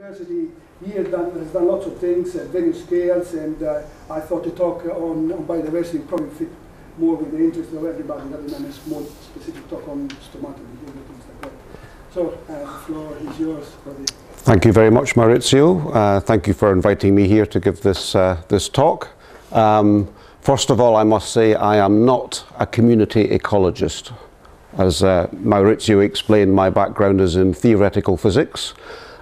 University here has done lots of things at various scales, and I thought the talk on biodiversity probably fit more with the interest of everybody rather than a small specific talk on stomata and things like that. So the floor is yours. Thank you very much, Maurizio. Thank you for inviting me here to give this, this talk. First of all, I must say I am not a community ecologist. As Maurizio explained, my background is in theoretical physics.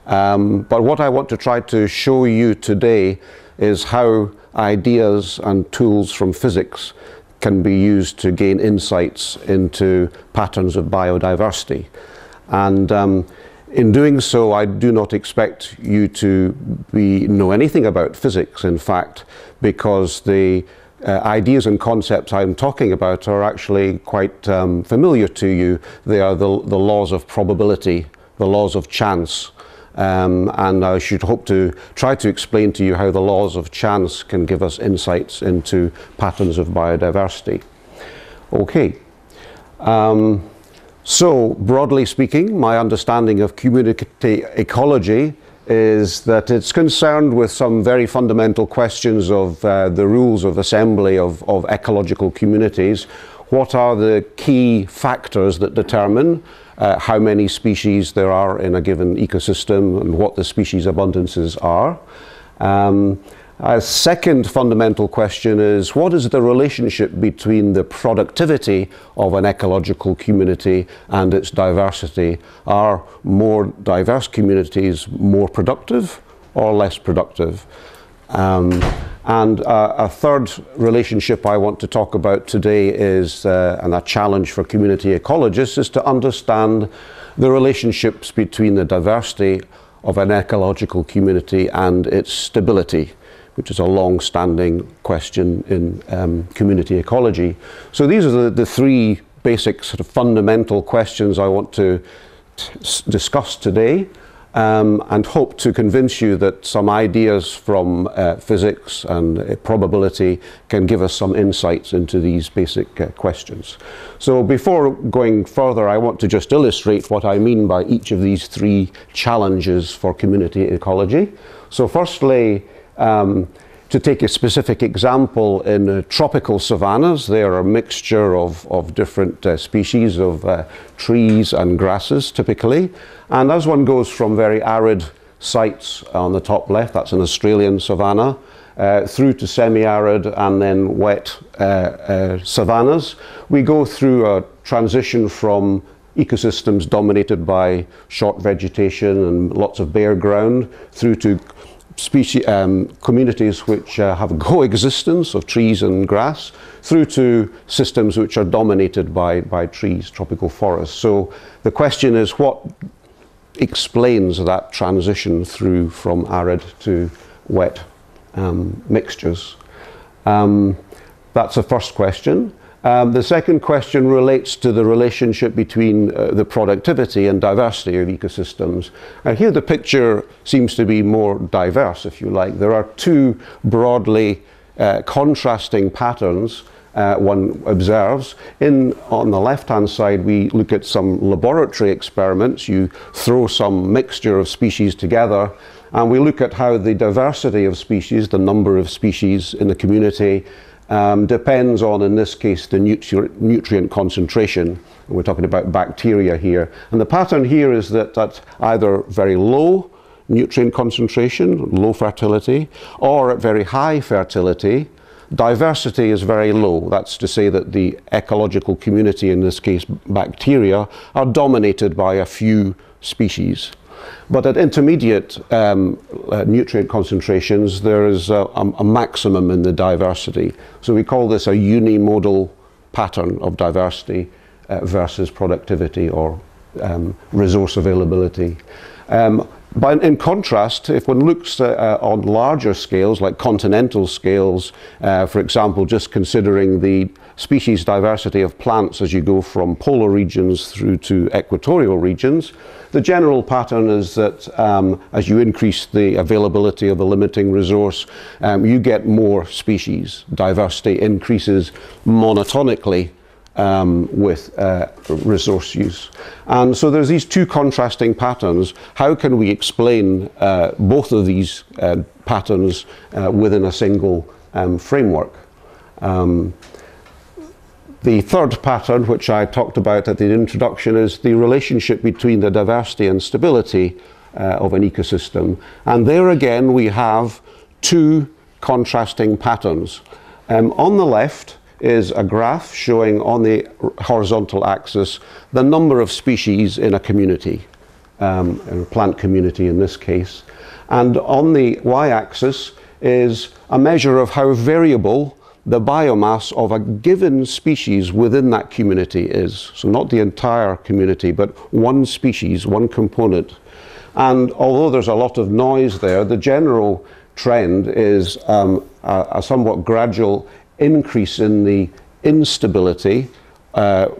But what I want to try to show you today is how ideas and tools from physics can be used to gain insights into patterns of biodiversity. And in doing so, I do not expect you to know anything about physics, in fact, because the ideas and concepts I'm talking about are actually quite familiar to you. They are the laws of probability, the laws of chance. And I should hope to try to explain to you how the laws of chance can give us insights into patterns of biodiversity. Okay. So, broadly speaking, my understanding of community ecology is that it's concerned with some very fundamental questions of the rules of assembly of ecological communities. What are the key factors that determine how many species there are in a given ecosystem and what the species abundances are? A second fundamental question is, what is the relationship between the productivity of an ecological community and its diversity? Are more diverse communities more productive or less productive? And a third relationship I want to talk about today is, and a challenge for community ecologists, is to understand the relationships between the diversity of an ecological community and its stability, which is a long-standing question in community ecology. So these are the three basic sort of fundamental questions I want to discuss today, and hope to convince you that some ideas from physics and probability can give us some insights into these basic questions. So before going further, I want to just illustrate what I mean by each of these three challenges for community ecology. So firstly, to take a specific example, in tropical savannas, there are a mixture of different species of trees and grasses, typically. And as one goes from very arid sites on the top left, that's an Australian savanna, through to semi-arid and then wet savannas, we go through a transition from ecosystems dominated by short vegetation and lots of bare ground through to communities which have coexistence of trees and grass, through to systems which are dominated by trees, tropical forests. So the question is, what explains that transition through from arid to wet mixtures? That's the first question. The second question relates to the relationship between the productivity and diversity of ecosystems. And here the picture seems to be more diverse, if you like. There are two broadly contrasting patterns one observes. On the left-hand side, we look at some laboratory experiments. You throw some mixture of species together, and we look at how the diversity of species, the number of species in the community, depends on, in this case, the nutrient concentration. We're talking about bacteria here. And the pattern here is that that's either very low nutrient concentration, low fertility, or at very high fertility, diversity is very low. That's to say that the ecological community, in this case bacteria, are dominated by a few species. But at intermediate nutrient concentrations, there is a maximum in the diversity. So we call this a unimodal pattern of diversity versus productivity or resource availability. But in contrast, if one looks on larger scales, like continental scales, for example, just considering the species diversity of plants as you go from polar regions through to equatorial regions, the general pattern is that as you increase the availability of a limiting resource, you get more species. Diversity increases monotonically with resource use. And so there's these two contrasting patterns. How can we explain both of these patterns within a single framework? The third pattern, which I talked about at the introduction, is the relationship between the diversity and stability of an ecosystem. And there again, we have two contrasting patterns. On the left is a graph showing on the horizontal axis the number of species in a community, a plant community in this case. And on the y-axis is a measure of how variable the biomass of a given species within that community is. So not the entire community, but one species, one component. And although there's a lot of noise there, the general trend is a somewhat gradual increase in the instability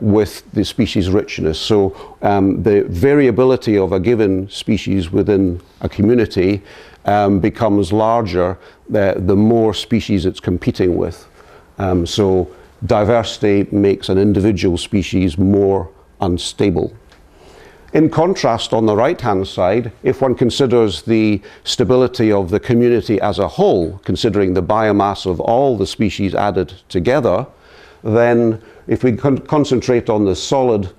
with the species richness. So the variability of a given species within a community becomes larger the more species it's competing with. So diversity makes an individual species more unstable. In contrast, on the right-hand side, if one considers the stability of the community as a whole, considering the biomass of all the species added together, then if we concentrate on the solid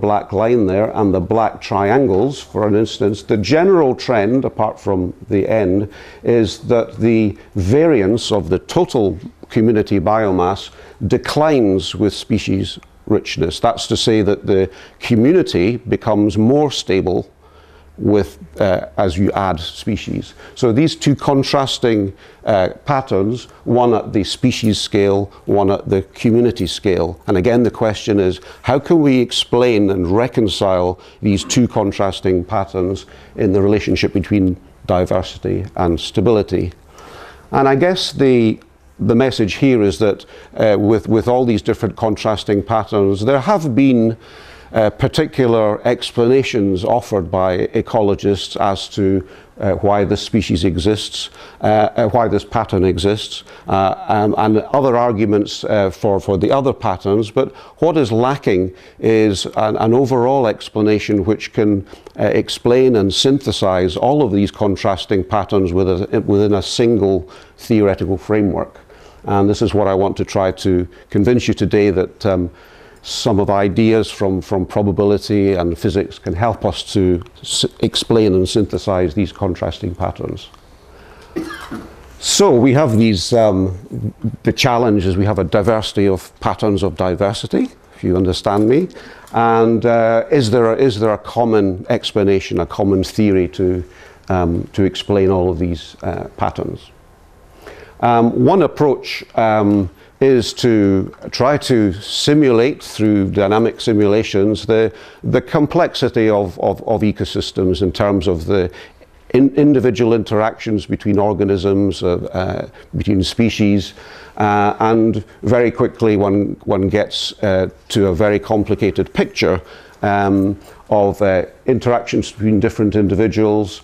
black line there and the black triangles, for an instance, the general trend, apart from the end, is that the variance of the total community biomass declines with species richness. That's to say that the community becomes more stable with as you add species. So these two contrasting patterns, one at the species scale, one at the community scale. And again, the question is, how can we explain and reconcile these two contrasting patterns in the relationship between diversity and stability? And I guess the message here is that with all these different contrasting patterns, there have been particular explanations offered by ecologists as to why this species exists, why this pattern exists, and other arguments for the other patterns. But what is lacking is an overall explanation which can explain and synthesize all of these contrasting patterns within a single theoretical framework. And this is what I want to try to convince you today, that some of ideas from probability and physics can help us to explain and synthesize these contrasting patterns. So we have these, the challenge is we have a diversity of patterns of diversity, if you understand me. And is there a common explanation, a common theory to explain all of these patterns? One approach is to try to simulate through dynamic simulations the complexity of ecosystems in terms of the individual interactions between organisms, between species, and very quickly one gets to a very complicated picture of interactions between different individuals.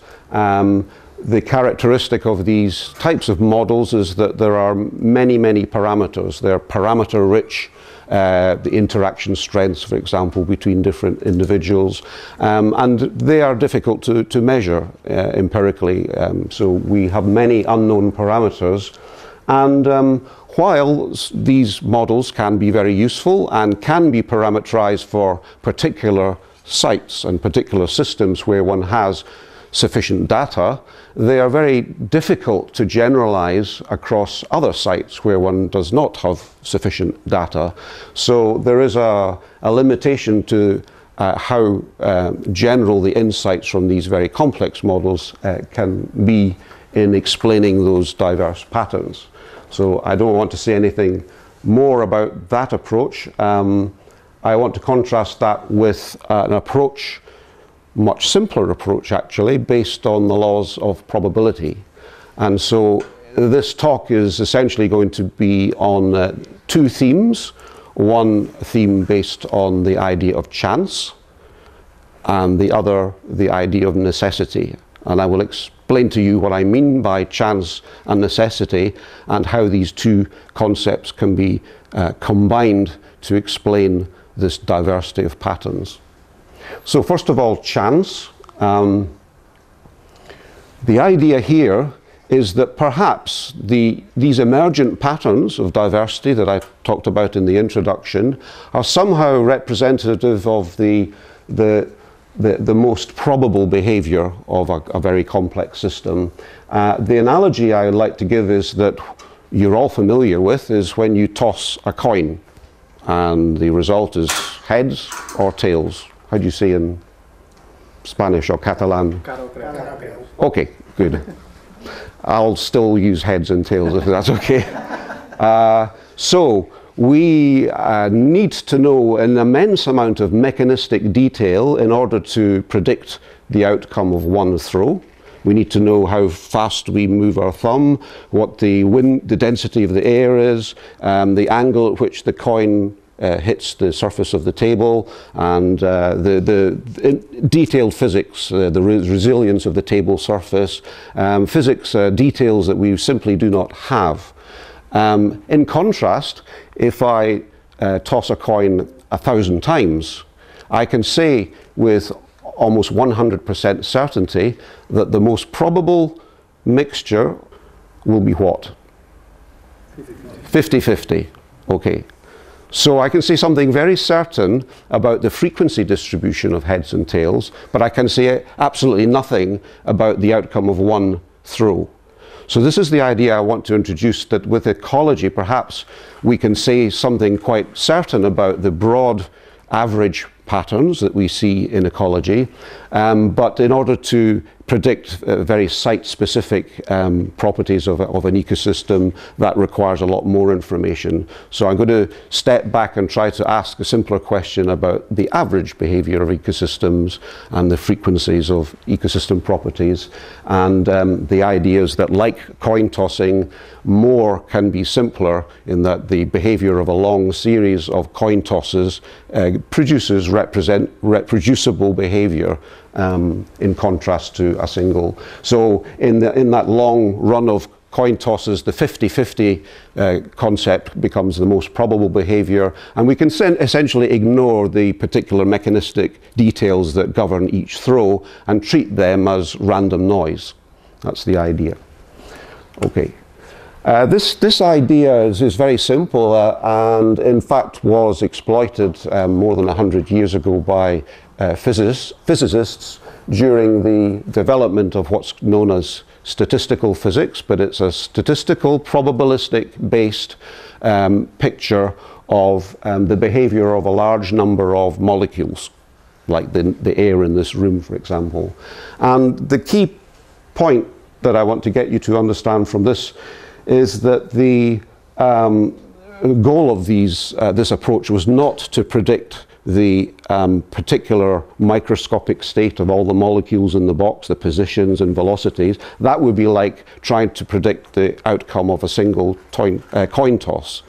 The characteristic of these types of models is that there are many, many parameters. They're parameter-rich, the interaction strengths, for example, between different individuals. And they are difficult to measure empirically. So we have many unknown parameters. And while these models can be very useful and can be parameterized for particular sites and particular systems where one has sufficient data, they are very difficult to generalize across other sites where one does not have sufficient data. So there is a limitation to how general the insights from these very complex models can be in explaining those diverse patterns. So I don't want to say anything more about that approach. I want to contrast that with an approach, much simpler approach actually, based on the laws of probability. And so this talk is essentially going to be on two themes. One theme based on the idea of chance, and the other the idea of necessity. and I will explain to you what I mean by chance and necessity and how these two concepts can be combined to explain this diversity of patterns. So first of all, chance. The idea here is that perhaps these emergent patterns of diversity that I talked about in the introduction are somehow representative of the most probable behavior of a very complex system. The analogy I would like to give is that you're all familiar with is when you toss a coin and the result is heads or tails. How do you say in Spanish or Catalan? Okay, good. I'll still use heads and tails if that's okay. So we need to know an immense amount of mechanistic detail in order to predict the outcome of one throw. We need to know how fast we move our thumb, what the density of the air is, the angle at which the coin hits the surface of the table, and the detailed physics, the resilience of the table surface, physics details that we simply do not have. In contrast, if I toss a coin 1,000 times, I can say with almost 100% certainty that the most probable mixture will be what? 50-50. Okay. So I can say something very certain about the frequency distribution of heads and tails, but I can say absolutely nothing about the outcome of one throw. So this is the idea I want to introduce, that with ecology perhaps we can say something quite certain about the broad average patterns that we see in ecology, but in order to predict very site-specific properties of an ecosystem, that requires a lot more information. So I'm going to step back and try to ask a simpler question about the average behavior of ecosystems and the frequencies of ecosystem properties, and the ideas that, like coin tossing, more can be simpler in that the behavior of a long series of coin tosses produces reproducible behavior, in contrast to a single. So in that long run of coin tosses, the 50-50 concept becomes the most probable behavior, and we can essentially ignore the particular mechanistic details that govern each throw and treat them as random noise. That's the idea. Okay. This idea is very simple, and in fact was exploited more than 100 years ago by physicists during the development of what's known as statistical physics, but it's a statistical probabilistic based picture of the behavior of a large number of molecules, like the air in this room, for example. And the key point that I want to get you to understand from this is that the goal of this approach was not to predict the particular microscopic state of all the molecules in the box, the positions and velocities. That would be like trying to predict the outcome of a single coin toss.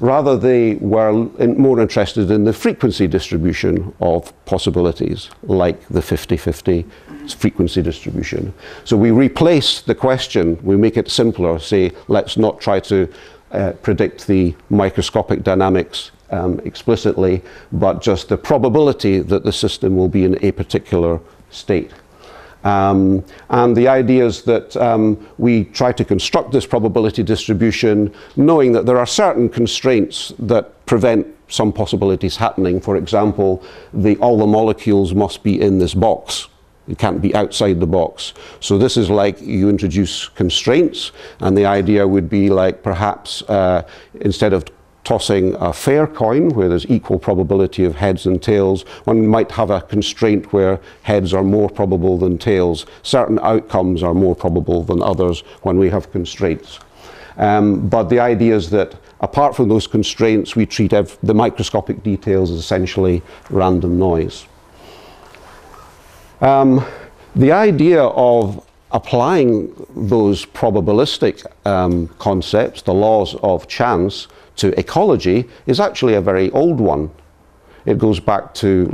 Rather, they were more interested in the frequency distribution of possibilities, like the 50-50 frequency distribution. So we replace the question, we make it simpler, say, let's not try to predict the microscopic dynamics explicitly, but just the probability that the system will be in a particular state. And the idea is that we try to construct this probability distribution knowing that there are certain constraints that prevent some possibilities happening. For example, all the molecules must be in this box. It can't be outside the box. So this is like you introduce constraints, and the idea would be like perhaps instead of tossing a fair coin where there's equal probability of heads and tails, one might have a constraint where heads are more probable than tails. Certain outcomes are more probable than others when we have constraints. But the idea is that apart from those constraints, we treat the microscopic details as essentially random noise. The idea of applying those probabilistic concepts, the laws of chance, to ecology is actually a very old one. It goes back to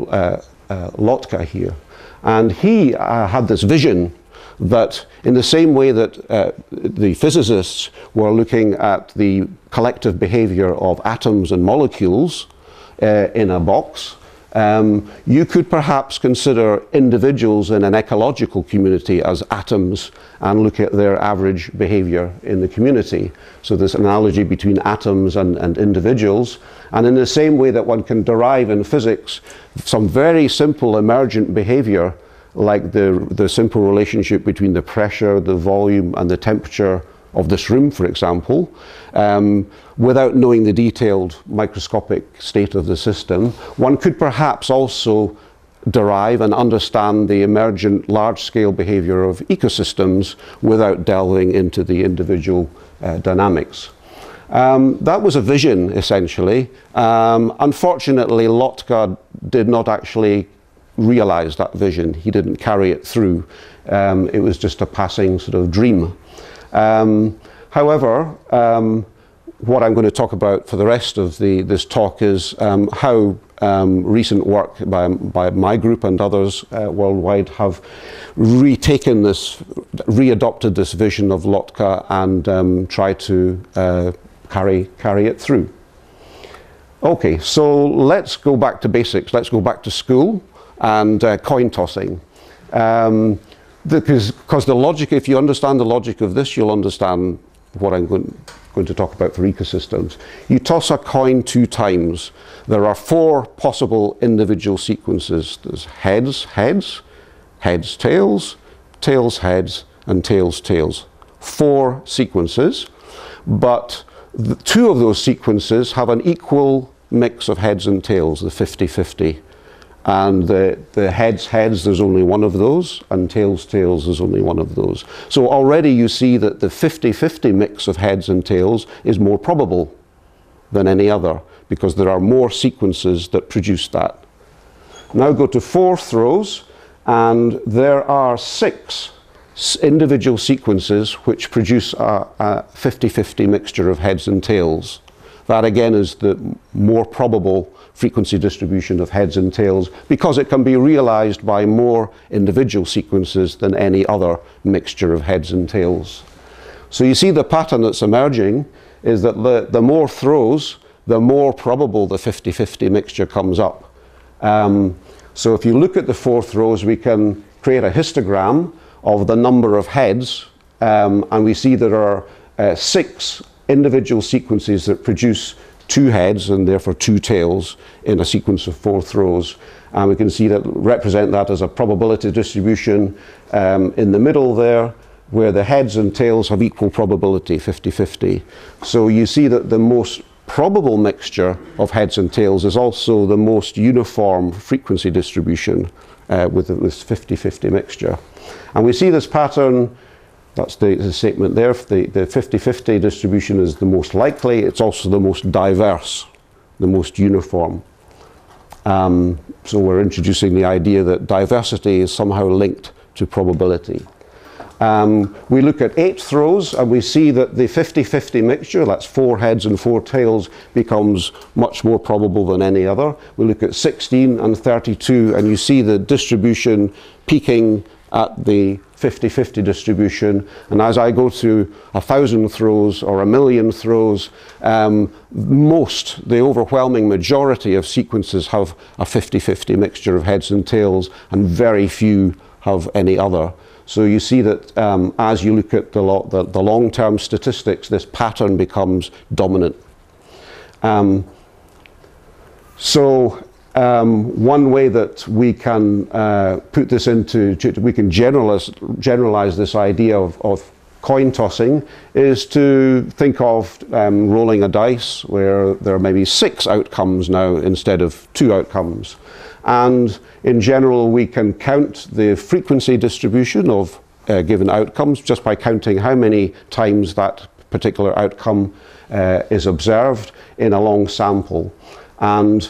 Lotka here. And he had this vision that in the same way that the physicists were looking at the collective behavior of atoms and molecules in a box, you could perhaps consider individuals in an ecological community as atoms and look at their average behavior in the community. So this analogy between atoms and individuals, and in the same way that one can derive in physics some very simple emergent behavior, like the simple relationship between the pressure, the volume and the temperature of this room, for example, without knowing the detailed microscopic state of the system, one could perhaps also derive and understand the emergent large-scale behavior of ecosystems without delving into the individual dynamics. That was a vision, essentially. Unfortunately, Lotka did not actually realize that vision. He didn't carry it through. It was just a passing sort of dream. However, what I'm going to talk about for the rest of this talk is how recent work by my group and others worldwide have retaken this, readopted this vision of Lotka and try to carry it through. Okay, so let's go back to basics. Let's go back to school and coin tossing. Because the logic, if you understand the logic of this, you'll understand what I'm going to talk about for ecosystems. You toss a coin 2 times. There are 4 possible individual sequences. There's heads, heads, heads, tails, tails, heads, and tails, tails. 4 sequences, but 2 of those sequences have an equal mix of heads and tails, the 50-50. And the heads, heads, there's only one of those, and tails, tails, there's only one of those. So already you see that the 50-50 mix of heads and tails is more probable than any other, because there are more sequences that produce that. Now go to 4th rows, and there are 6 individual sequences which produce a 50-50 mixture of heads and tails. That again is the more probable frequency distribution of heads and tails, because it can be realized by more individual sequences than any other mixture of heads and tails. So you see the pattern that's emerging is that the more throws, the more probable the 50-50 mixture comes up. So if you look at the 4th rows, we can create a histogram of the number of heads, and we see there are 6 individual sequences that produce 2 heads and therefore 2 tails in a sequence of 4 throws. And we can see that, represent that as a probability distribution in the middle there, where the heads and tails have equal probability, 50-50. So you see that the most probable mixture of heads and tails is also the most uniform frequency distribution with this 50-50 mixture. And we see this pattern. That's the statement there. The 50-50 distribution is the most likely. It's also the most diverse, the most uniform. So we're introducing the idea that diversity is somehow linked to probability. We look at 8th rows, and we see that the 50-50 mixture, that's 4 heads and 4 tails, becomes much more probable than any other. We look at 16 and 32, and you see the distribution peaking at the 50-50 distribution, and as I go through 1,000 throws or 1,000,000 throws, the overwhelming majority of sequences have a 50-50 mixture of heads and tails, and very few have any other. So you see that as you look at the long-term statistics, this pattern becomes dominant. One way that we can generalize this idea of coin tossing is to think of rolling a dice, where there may be 6 outcomes now instead of 2 outcomes. And in general, we can count the frequency distribution of given outcomes just by counting how many times that particular outcome is observed in a long sample. And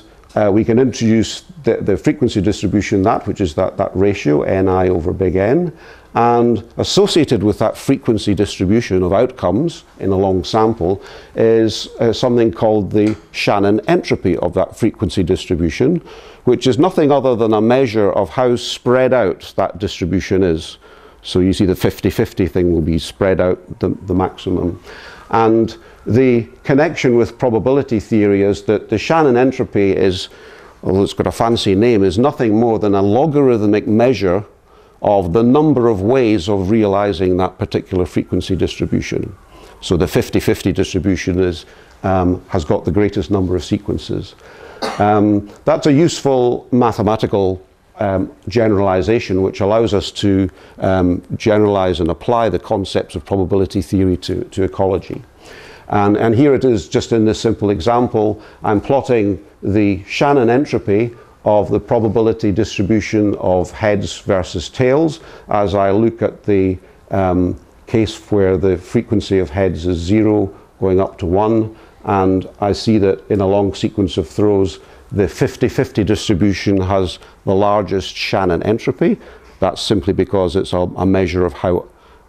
we can introduce the frequency distribution, which is that ratio, Ni over big N, and associated with that frequency distribution of outcomes in a long sample is something called the Shannon entropy of that frequency distribution, which is nothing other than a measure of how spread out that distribution is. So you see the 50-50 thing will be spread out the maximum. And the connection with probability theory is that the Shannon entropy is, although it's got a fancy name, is nothing more than a logarithmic measure of the number of ways of realizing that particular frequency distribution. So the 50-50 distribution is, has got the greatest number of sequences. That's a useful mathematical generalization which allows us to generalize and apply the concepts of probability theory to ecology. And here it is, just in this simple example, I'm plotting the Shannon entropy of the probability distribution of heads versus tails as I look at the case where the frequency of heads is 0 going up to 1, and I see that in a long sequence of throws the 50-50 distribution has the largest Shannon entropy. That's simply because it's a measure of how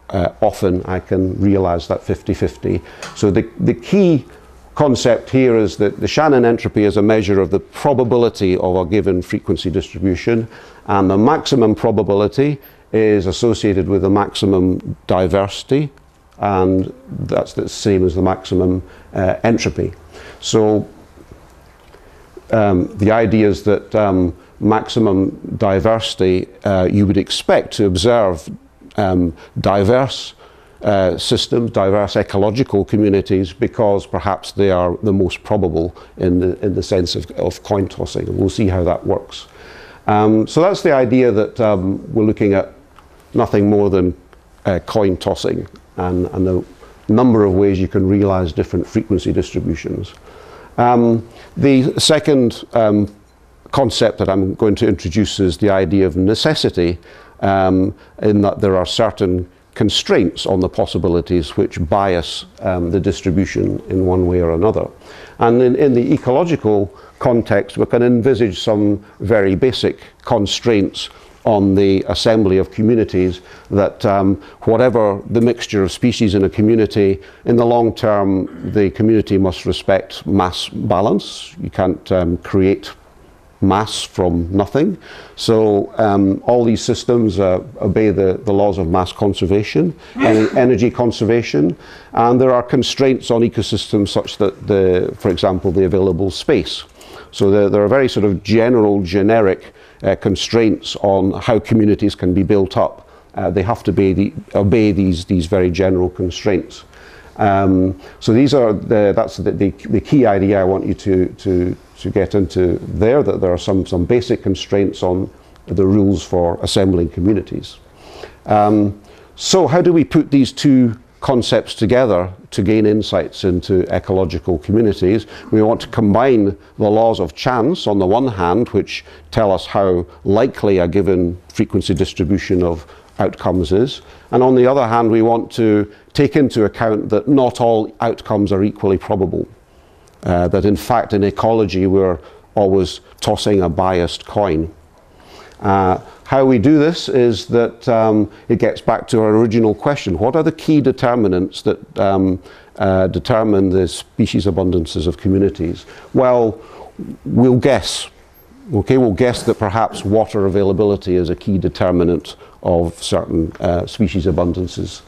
often I can realize that 50-50. So the key concept here is that the Shannon entropy is a measure of the probability of a given frequency distribution, and the maximum probability is associated with the maximum diversity, and that's the same as the maximum entropy. So the idea is that maximum diversity, you would expect to observe diverse systems, diverse ecological communities, because perhaps they are the most probable in the sense of coin tossing. We'll see how that works. So that's the idea, that we're looking at nothing more than coin tossing and the number of ways you can realize different frequency distributions. The second concept that I'm going to introduce is the idea of necessity, in that there are certain constraints on the possibilities which bias the distribution in one way or another. And in the ecological context, we can envisage some very basic constraints on the assembly of communities, that whatever the mixture of species in a community, in the long term the community must respect mass balance. You can't create mass from nothing. So all these systems obey the laws of mass conservation and energy conservation, and there are constraints on ecosystems such that, for example, the available space. So there are very sort of general, generic constraints on how communities can be built up. They have to obey these very general constraints. So these are that's the key idea I want you to get into there, that there are some basic constraints on the rules for assembling communities. So how do we put these two concepts together to gain insights into ecological communities? We want to combine the laws of chance on the one hand, which tell us how likely a given frequency distribution of outcomes is, and on the other hand we want to take into account that not all outcomes are equally probable, that in fact in ecology we're always tossing a biased coin. How we do this is that it gets back to our original question: what are the key determinants that determine the species abundances of communities? Well, we'll guess. Okay, we'll guess that perhaps water availability is a key determinant of certain species abundances.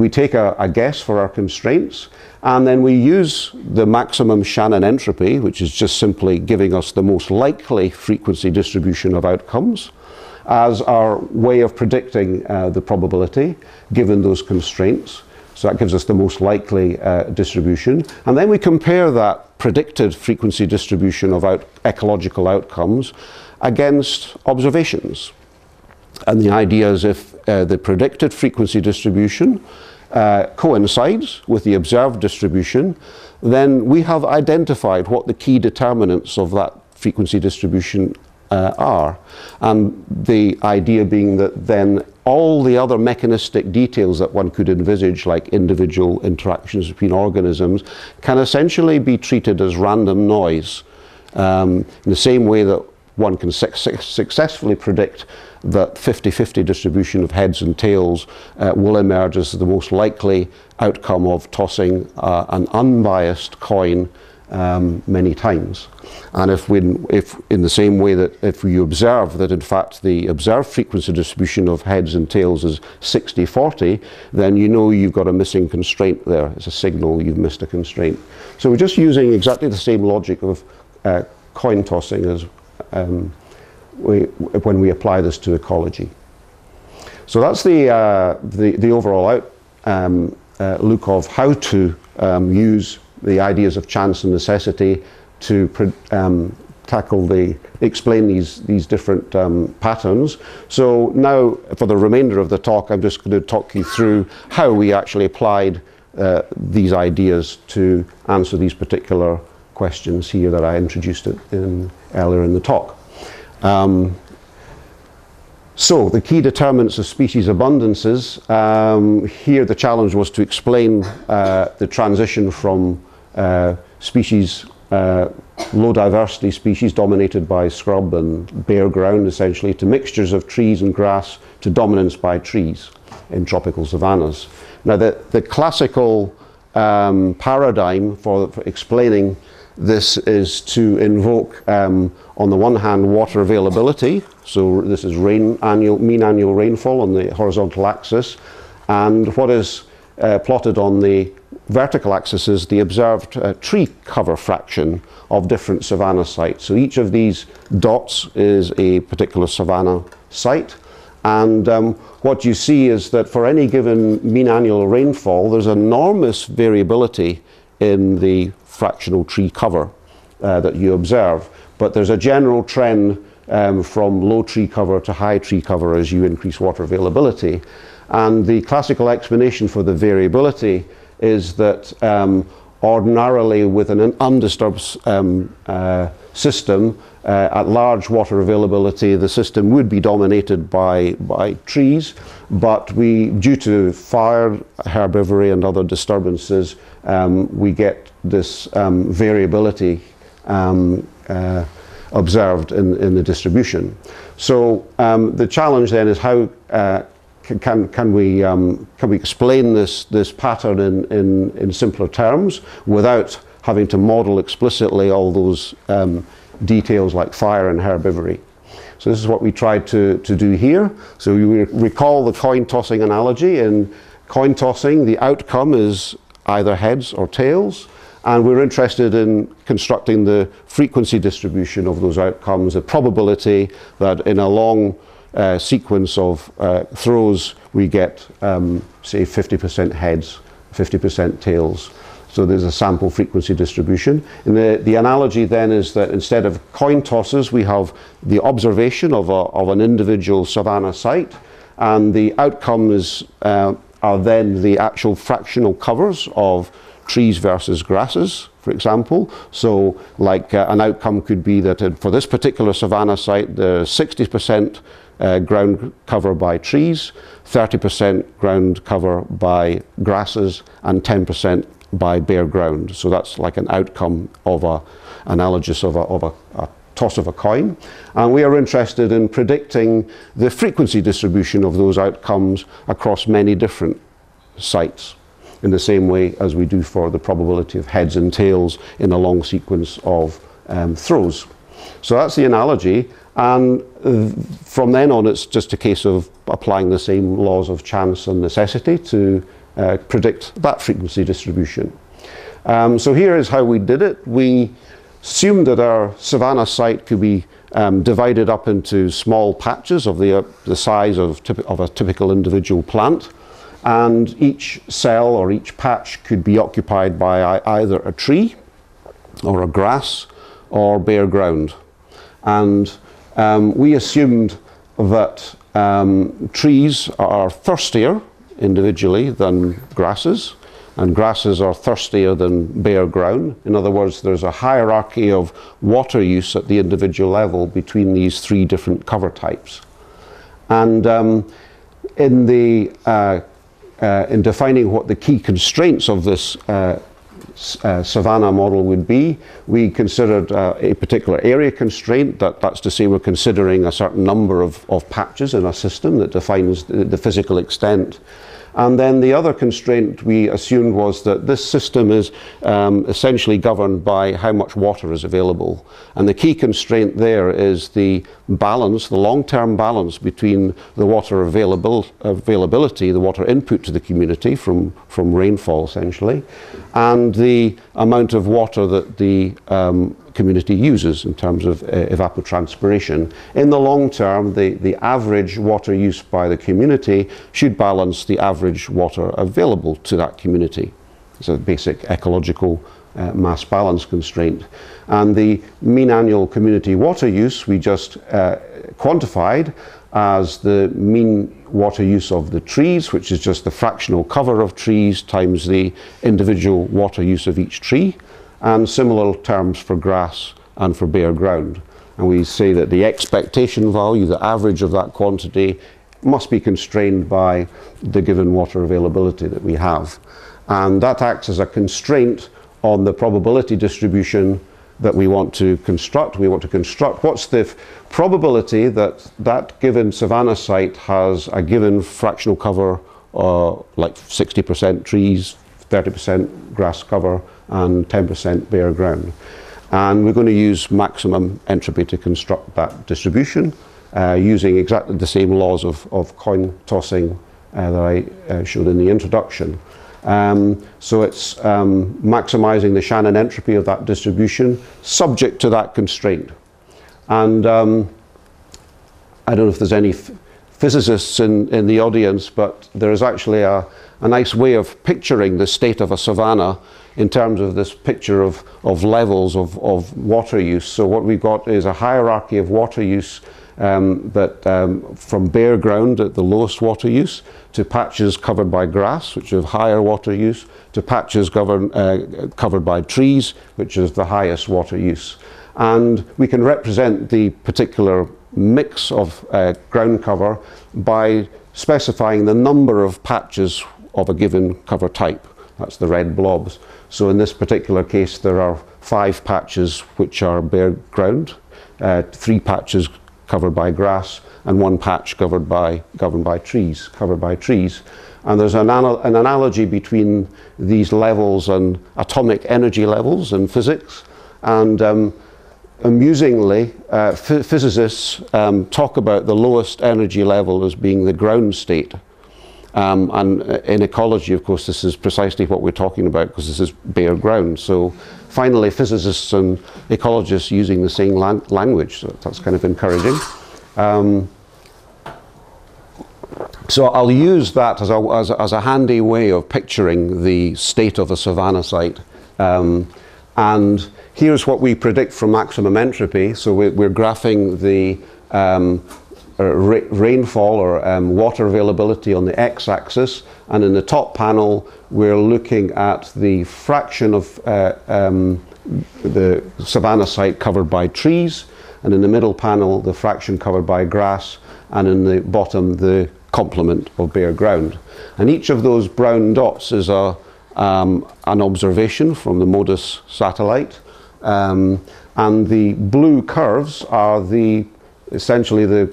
We take a guess for our constraints, and then we use the maximum Shannon entropy, which is just simply giving us the most likely frequency distribution of outcomes, as our way of predicting the probability given those constraints. So that gives us the most likely distribution, and then we compare that predicted frequency distribution of ecological outcomes against observations. And the idea is, if the predicted frequency distribution coincides with the observed distribution, then we have identified what the key determinants of that frequency distribution are. And the idea being that then all the other mechanistic details that one could envisage, like individual interactions between organisms, can essentially be treated as random noise, in the same way that one can successfully predict that 50-50 distribution of heads and tails will emerge as the most likely outcome of tossing an unbiased coin many times. And if in the same way that if you observe that in fact the observed frequency distribution of heads and tails is 60-40, then you know you've got a missing constraint there. It's a signal you've missed a constraint. So we're just using exactly the same logic of coin tossing as when we apply this to ecology. So that's the overall look of how to use the ideas of chance and necessity to explain these different patterns. So now, for the remainder of the talk, I'm just going to talk you through how we actually applied these ideas to answer these particular questions here that I introduced earlier in the talk. So the key determinants of species abundances. Here the challenge was to explain the transition from species, low diversity species dominated by scrub and bare ground essentially, to mixtures of trees and grass, to dominance by trees in tropical savannas. Now the classical paradigm for explaining this is to invoke, on the one hand, water availability. So this is mean annual rainfall on the horizontal axis. And what is plotted on the vertical axis is the observed tree cover fraction of different savanna sites. So each of these dots is a particular savanna site. And what you see is that for any given mean annual rainfall, there's enormous variability in the fractional tree cover that you observe, but there's a general trend from low tree cover to high tree cover as you increase water availability. And the classical explanation for the variability is that ordinarily with an undisturbed system, at large water availability, the system would be dominated by trees, but due to fire, herbivory and other disturbances, we get this variability observed in the distribution. So the challenge then is how can we explain this pattern in simpler terms without having to model explicitly all those details like fire and herbivory. So this is what we tried to do here. So you recall the coin tossing analogy. In coin tossing, the outcome is either heads or tails, and we're interested in constructing the frequency distribution of those outcomes, the probability that in a long sequence of throws we get, say, 50% heads, 50% tails. So there's a sample frequency distribution. And the analogy then is that instead of coin tosses, we have the observation of an individual savanna site, and the outcome is are then the actual fractional covers of trees versus grasses, for example. So like an outcome could be that for this particular savanna site, there's 60% ground cover by trees, 30% ground cover by grasses, and 10% by bare ground. So that's like an outcome of analogous of a toss of a coin, and we are interested in predicting the frequency distribution of those outcomes across many different sites in the same way as we do for the probability of heads and tails in a long sequence of throws. So that's the analogy, and from then on it's just a case of applying the same laws of chance and necessity to predict that frequency distribution. So here is how we did it. We assumed that our savanna site could be divided up into small patches of the size of a typical individual plant, and each cell or each patch could be occupied by either a tree or a grass or bare ground. And we assumed that trees are thirstier individually than grasses, and grasses are thirstier than bare ground. In other words, there's a hierarchy of water use at the individual level between these three different cover types. And in defining what the key constraints of this savanna model would be, we considered a particular area constraint. That's to say we're considering a certain number of patches in a system that defines the physical extent. And then the other constraint we assumed was that this system is essentially governed by how much water is available. And the key constraint there is the balance, the long-term balance between the water availability, the water input to the community from rainfall essentially, and the amount of water that the community uses in terms of evapotranspiration. In the long term, the average water use by the community should balance the average water available to that community. It's a basic ecological mass balance constraint. And the mean annual community water use we just quantified as the mean water use of the trees, which is just the fractional cover of trees times the individual water use of each tree, and similar terms for grass and for bare ground. And we say that the expectation value, the average of that quantity, must be constrained by the given water availability that we have. And that acts as a constraint on the probability distribution that we want to construct. We want to construct what's the probability that that given savanna site has a given fractional cover, like 60% trees, 30% grass cover, and 10% bare ground. And we're going to use maximum entropy to construct that distribution using exactly the same laws of coin tossing that I showed in the introduction. So it's maximizing the Shannon entropy of that distribution subject to that constraint. And I don't know if there's any physicists in the audience, but there is actually a nice way of picturing the state of a savanna in terms of this picture of levels of water use. So what we've got is a hierarchy of water use that from bare ground at the lowest water use, to patches covered by grass, which have higher water use, to patches covered by trees, which is the highest water use. And we can represent the particular mix of ground cover by specifying the number of patches of a given cover type. That's the red blobs. So in this particular case, there are 5 patches which are bare ground, 3 patches covered by grass, and 1 patch covered by trees. And there's an analogy between these levels and atomic energy levels in physics. And amusingly, physicists talk about the lowest energy level as being the ground state. And in ecology, of course, this is precisely what we're talking about, because this is bare ground. So finally, physicists and ecologists using the same language, so that's kind of encouraging. So I'll use that as a handy way of picturing the state of a savanna site. And here's what we predict from maximum entropy. So we're graphing the rainfall or water availability on the x-axis, and in the top panel we're looking at the fraction of the savanna site covered by trees, and in the middle panel the fraction covered by grass, and in the bottom the complement of bare ground. And each of those brown dots is an observation from the MODIS satellite, and the blue curves are essentially the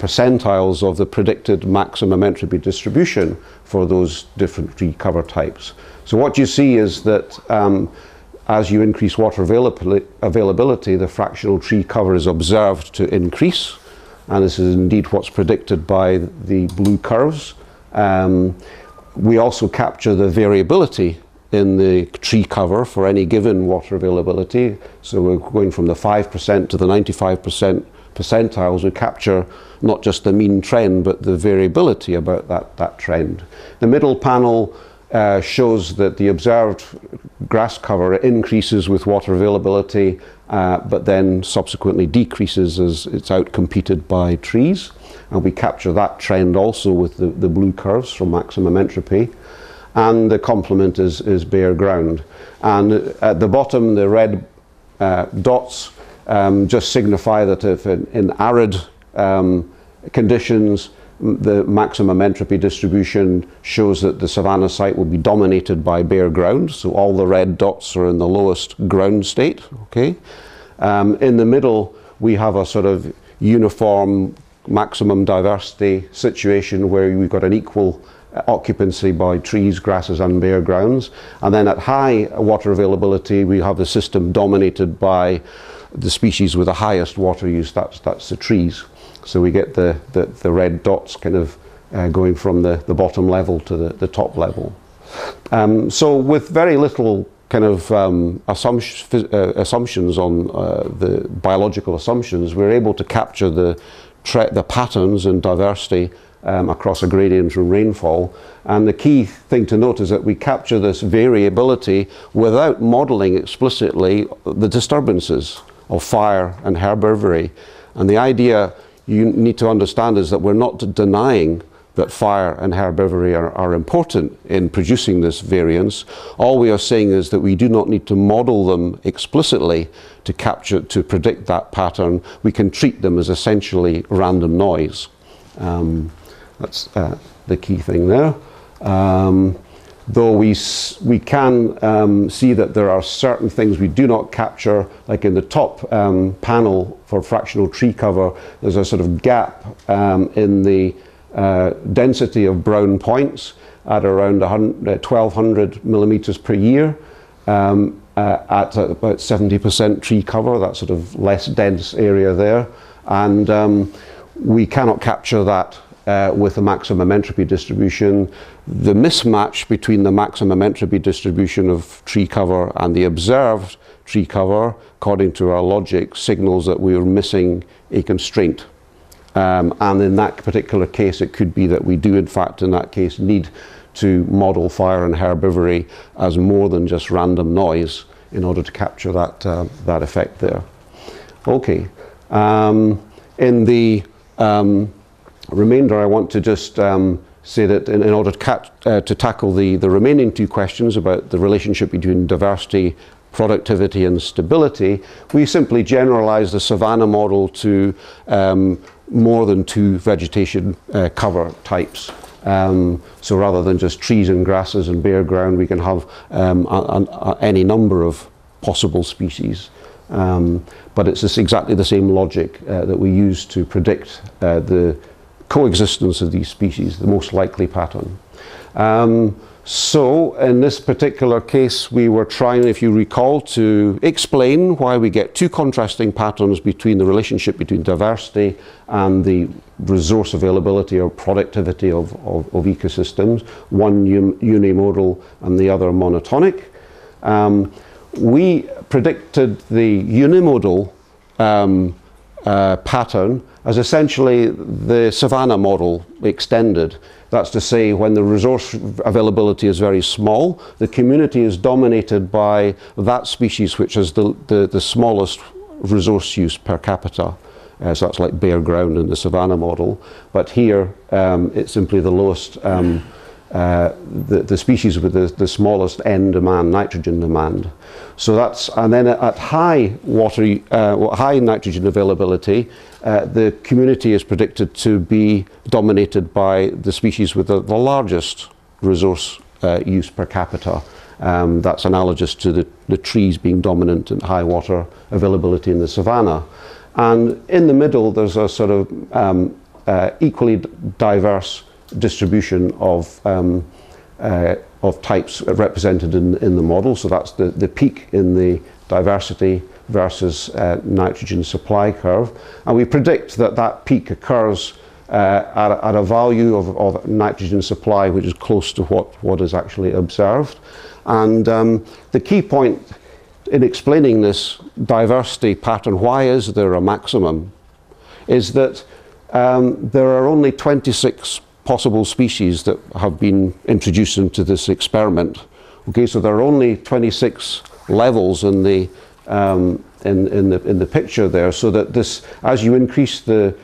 percentiles of the predicted maximum entropy distribution for those different tree cover types. So what you see is that as you increase water availability, the fractional tree cover is observed to increase, and this is indeed what's predicted by the blue curves. We also capture the variability in the tree cover for any given water availability, so we're going from the 5% to the 95% percentiles. We capture not just the mean trend but the variability about that trend. The middle panel shows that the observed grass cover increases with water availability, but then subsequently decreases as it's outcompeted by trees, and we capture that trend also with the blue curves from maximum entropy. And the complement is bare ground, and at the bottom the red dots just signify that if in arid conditions, the maximum entropy distribution shows that the savanna site will be dominated by bare ground, so all the red dots are in the lowest ground state. Okay, in the middle we have a sort of uniform maximum diversity situation where we've got an equal occupancy by trees, grasses and bare grounds. And then at high water availability we have the system dominated by the species with the highest water use, that's the trees. So we get the red dots kind of going from the bottom level to the top level. So with very little kind of assumptions on the biological assumptions, we're able to capture the patterns and diversity across a gradient from rainfall. And the key thing to note is that we capture this variability without modeling explicitly the disturbances of fire and herbivory. And the idea you need to understand is that we're not denying that fire and herbivory are important in producing this variance. All we are saying is that we do not need to model them explicitly to capture, to predict that pattern. We can treat them as essentially random noise. That's the key thing there. Though we can see that there are certain things we do not capture, like in the top panel for fractional tree cover, there's a sort of gap in the density of brown points at around 1,200 millimeters per year at about 70% tree cover, that sort of less dense area there. And we cannot capture that with the maximum entropy distribution. The mismatch between the maximum entropy distribution of tree cover and the observed tree cover, according to our logic, signals that we are missing a constraint. And in that particular case, it could be that we do, in fact, in that case, need to model fire and herbivory as more than just random noise in order to capture that, that effect there. Okay. In the remainder, I want to just say that in order to tackle the remaining two questions about the relationship between diversity, productivity and stability, we simply generalize the savanna model to more than two vegetation cover types. So rather than just trees and grasses and bare ground, we can have any number of possible species. But it's just exactly the same logic that we use to predict the coexistence of these species, the most likely pattern. So in this particular case, we were trying, if you recall, to explain why we get two contrasting patterns between the relationship between diversity and the resource availability or productivity of ecosystems, one unimodal and the other monotonic. We predicted the unimodal pattern as essentially the savanna model extended. That's to say, when the resource availability is very small, the community is dominated by that species which has the smallest resource use per capita. So that's like bare ground in the savanna model. But here, it's simply the lowest, the species with the smallest N demand, nitrogen demand. So that's, and then at high water, high nitrogen availability, the community is predicted to be dominated by the species with the largest resource use per capita. That's analogous to the trees being dominant and high water availability in the savanna. And in the middle, there's a sort of equally diverse distribution of types represented in the model. So that's the peak in the diversity versus nitrogen supply curve. And we predict that that peak occurs at a value of nitrogen supply which is close to what is actually observed. And the key point in explaining this diversity pattern, why is there a maximum, is that there are only 26 possible species that have been introduced into this experiment. Okay, so there are only 26 levels in the picture there, so that this, as you increase the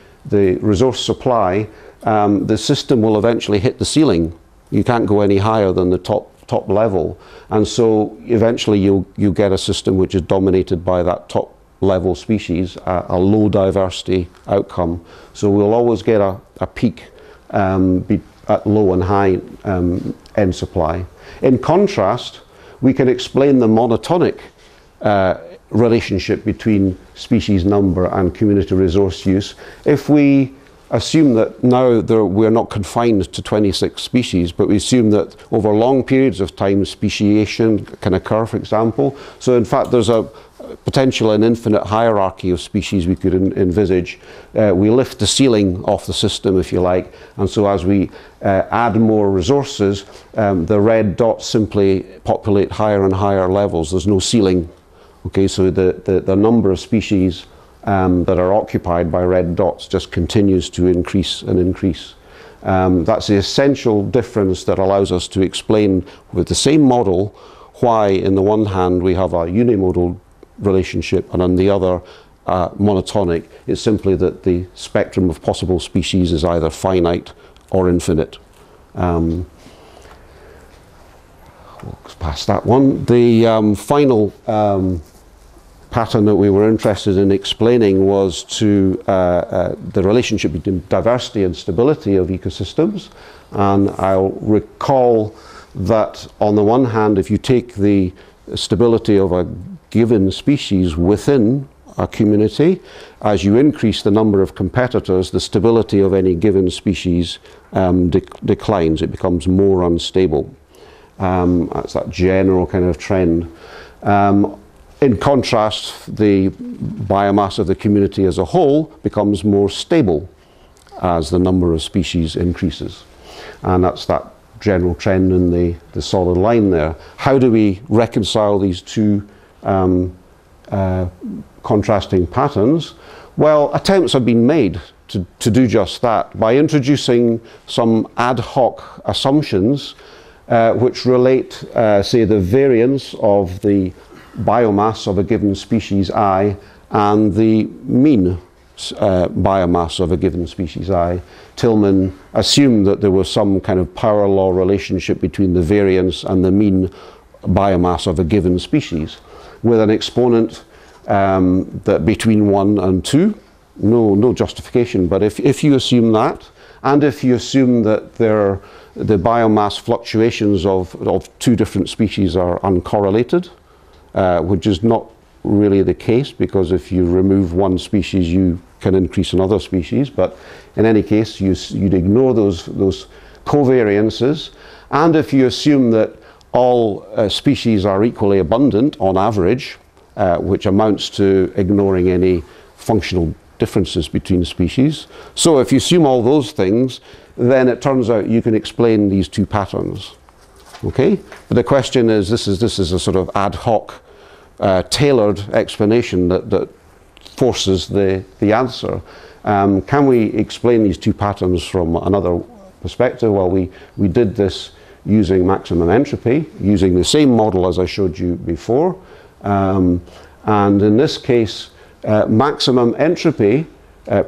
resource supply, the system will eventually hit the ceiling. You can't go any higher than the top level, and so eventually you get a system which is dominated by that top level species, a low diversity outcome. So we'll always get a peak at low and high end supply. In contrast, we can explain the monotonic relationship between species number and community resource use if we assume that now we're not confined to 26 species, but we assume that over long periods of time speciation can occur, for example. So in fact there's a potential an infinite hierarchy of species we could envisage. We lift the ceiling off the system, if you like, and so as we add more resources, the red dots simply populate higher and higher levels. There's no ceiling. Okay, so the number of species that are occupied by red dots just continues to increase and increase. That's the essential difference that allows us to explain with the same model why, in the one hand, we have a unimodal relationship and on the other monotonic. It's simply that the spectrum of possible species is either finite or infinite. We'll pass that one. The final pattern that we were interested in explaining was to the relationship between diversity and stability of ecosystems. And I'll recall that on the one hand, if you take the stability of a given species within a community, as you increase the number of competitors, the stability of any given species declines. It becomes more unstable. That's that general kind of trend. In contrast, the biomass of the community as a whole becomes more stable as the number of species increases. And that's that general trend in the solid line there. How do we reconcile these two contrasting patterns? Well, attempts have been made to do just that by introducing some ad hoc assumptions which relate, say, the variance of the biomass of a given species I and the mean biomass of a given species I. Tilman assumed that there was some kind of power law relationship between the variance and the mean biomass of a given species, with an exponent that between 1 and 2. No justification, but if you assume that, and if you assume that the biomass fluctuations of two different species are uncorrelated, which is not really the case, because if you remove one species you can increase another species, but in any case you'd ignore those covariances. And if you assume that all species are equally abundant on average, which amounts to ignoring any functional differences between species. So if you assume all those things, then it turns out you can explain these two patterns. Okay? But the question is, this is a sort of ad hoc, tailored explanation that forces the answer. Can we explain these two patterns from another perspective? Well, we did this using maximum entropy, using the same model as I showed you before. And in this case, maximum entropy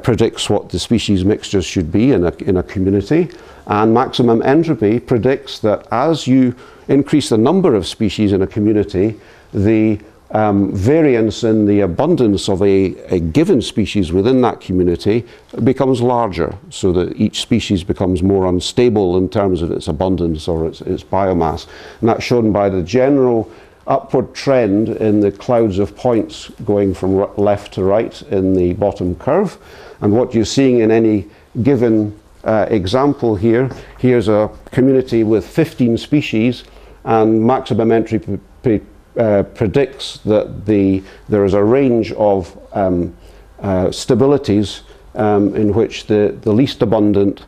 predicts what the species mixtures should be in a community. And maximum entropy predicts that as you increase the number of species in a community, the variance in the abundance of a given species within that community becomes larger, so that each species becomes more unstable in terms of its abundance or its biomass. And that's shown by the general upward trend in the clouds of points going from left to right in the bottom curve. And what you're seeing in any given example here's a community with 15 species, and maximum entropy predicts that there is a range of stabilities in which the least abundant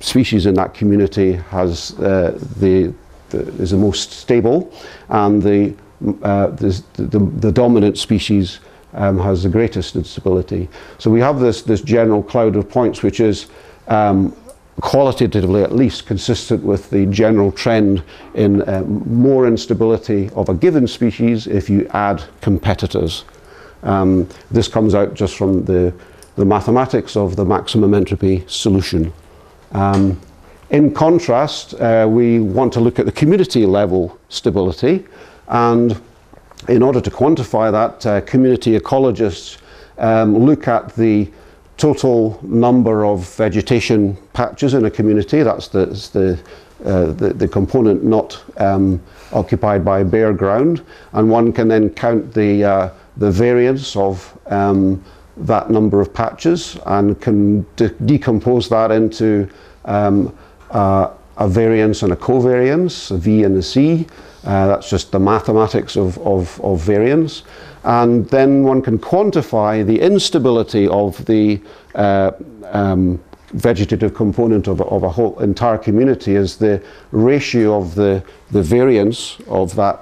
species in that community has is the most stable, and the dominant species has the greatest instability. So we have this general cloud of points, which is qualitatively at least consistent with the general trend in more instability of a given species if you add competitors. This comes out just from the mathematics of the maximum entropy solution. In contrast, we want to look at the community level stability, and in order to quantify that, community ecologists look at the total number of vegetation patches in a community. That's the component not occupied by bare ground, and one can then count the variance of that number of patches and can decompose that into a variance and a covariance, a V and a C. That's just the mathematics of variance. And then one can quantify the instability of the vegetative component of a whole entire community as the ratio of the variance of that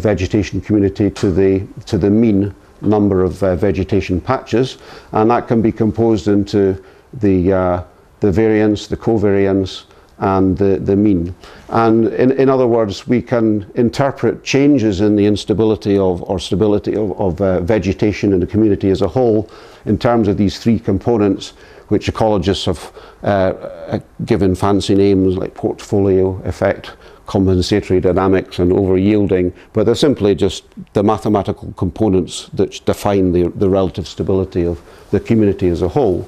vegetation community to the mean number of vegetation patches, and that can be composed into the variance, the covariance, and the mean. And in other words, we can interpret changes in the instability of or stability of vegetation in the community as a whole in terms of these three components, which ecologists have given fancy names like portfolio effect, compensatory dynamics, and over-yielding, but they're simply just the mathematical components that define the relative stability of the community as a whole.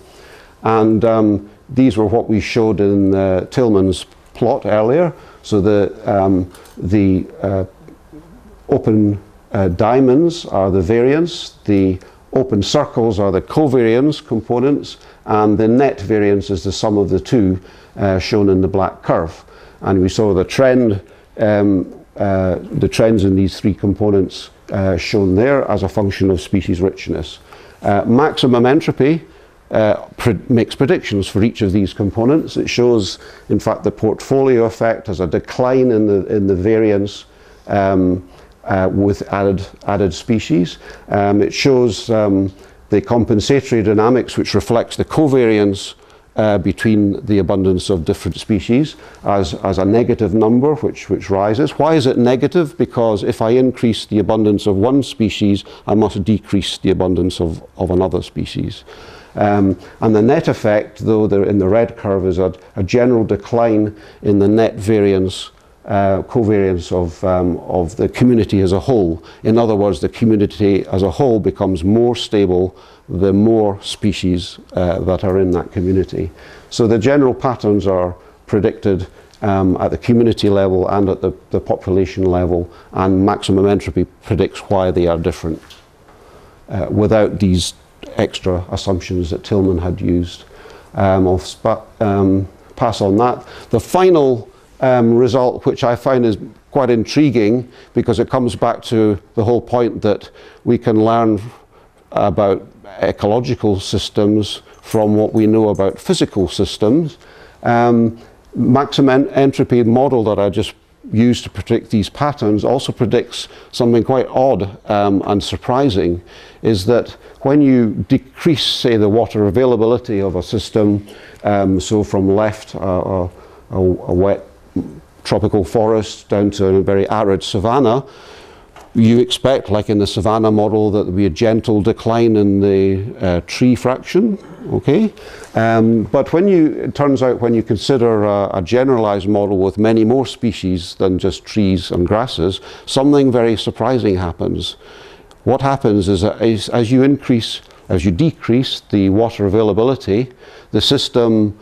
And these were what we showed in Tilman's plot earlier. So the open diamonds are the variance, the open circles are the covariance components, and the net variance is the sum of the two shown in the black curve. And we saw the trend, the trends in these three components shown there as a function of species richness. Maximum entropy makes predictions for each of these components. It shows, in fact, the portfolio effect as a decline in the variance with added species. It shows the compensatory dynamics, which reflects the covariance between the abundance of different species as a negative number which rises. Why is it negative? Because if I increase the abundance of one species, I must decrease the abundance of another species. And the net effect, though in the red curve, is a general decline in the net variance, covariance of the community as a whole. In other words, the community as a whole becomes more stable the more species that are in that community. So the general patterns are predicted at the community level and at the population level, and maximum entropy predicts why they are different without these extra assumptions that Tilman had used. I'll pass on that. The final result, which I find is quite intriguing because it comes back to the whole point that we can learn about ecological systems from what we know about physical systems. Maximum entropy model that I just used to predict these patterns also predicts something quite odd and surprising, is that when you decrease, say, the water availability of a system, so from left a wet tropical forest down to a very arid savanna, you expect, like in the savanna model, that there'll be a gentle decline in the tree fraction, okay? But it turns out when you consider a generalized model with many more species than just trees and grasses, something very surprising happens. What happens is that as you decrease the water availability, the system,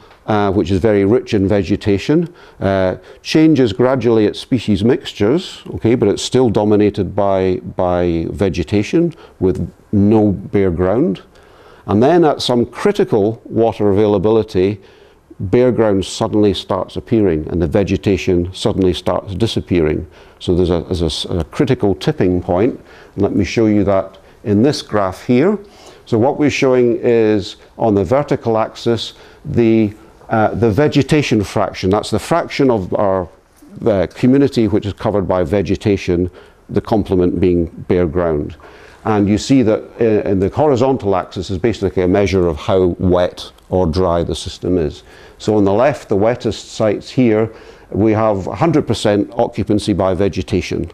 which is very rich in vegetation, changes gradually its species mixtures, okay, but it's still dominated by vegetation with no bare ground. And then at some critical water availability, bare ground suddenly starts appearing and the vegetation suddenly starts disappearing. So there's a critical tipping point. And let me show you that in this graph here. So what we're showing is, on the vertical axis, the vegetation fraction. That's the fraction of our community which is covered by vegetation, the complement being bare ground. And you see that in the horizontal axis is basically a measure of how wet or dry the system is. So on the left, the wettest sites here, we have 100% occupancy by vegetation.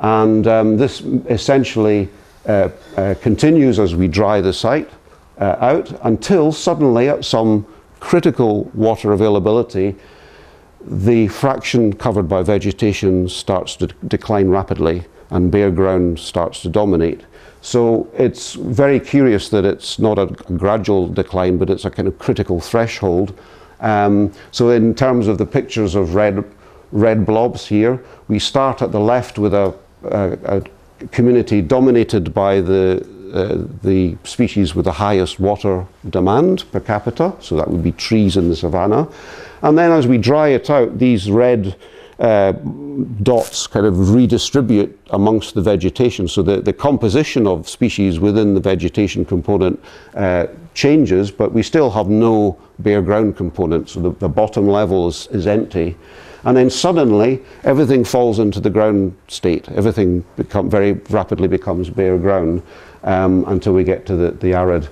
And this essentially continues as we dry the site out, until suddenly at some critical water availability, the fraction covered by vegetation starts to decline rapidly and bare ground starts to dominate. So it's very curious that it's not a gradual decline, but it's a kind of critical threshold. So in terms of the pictures of red blobs here, we start at the left with a community dominated by the the species with the highest water demand per capita, so that would be trees in the savanna. And then as we dry it out, these red dots kind of redistribute amongst the vegetation. So the composition of species within the vegetation component changes, but we still have no bare ground component. So the bottom level is empty. And then suddenly everything falls into the ground state. Everything very rapidly becomes bare ground until we get to the arid.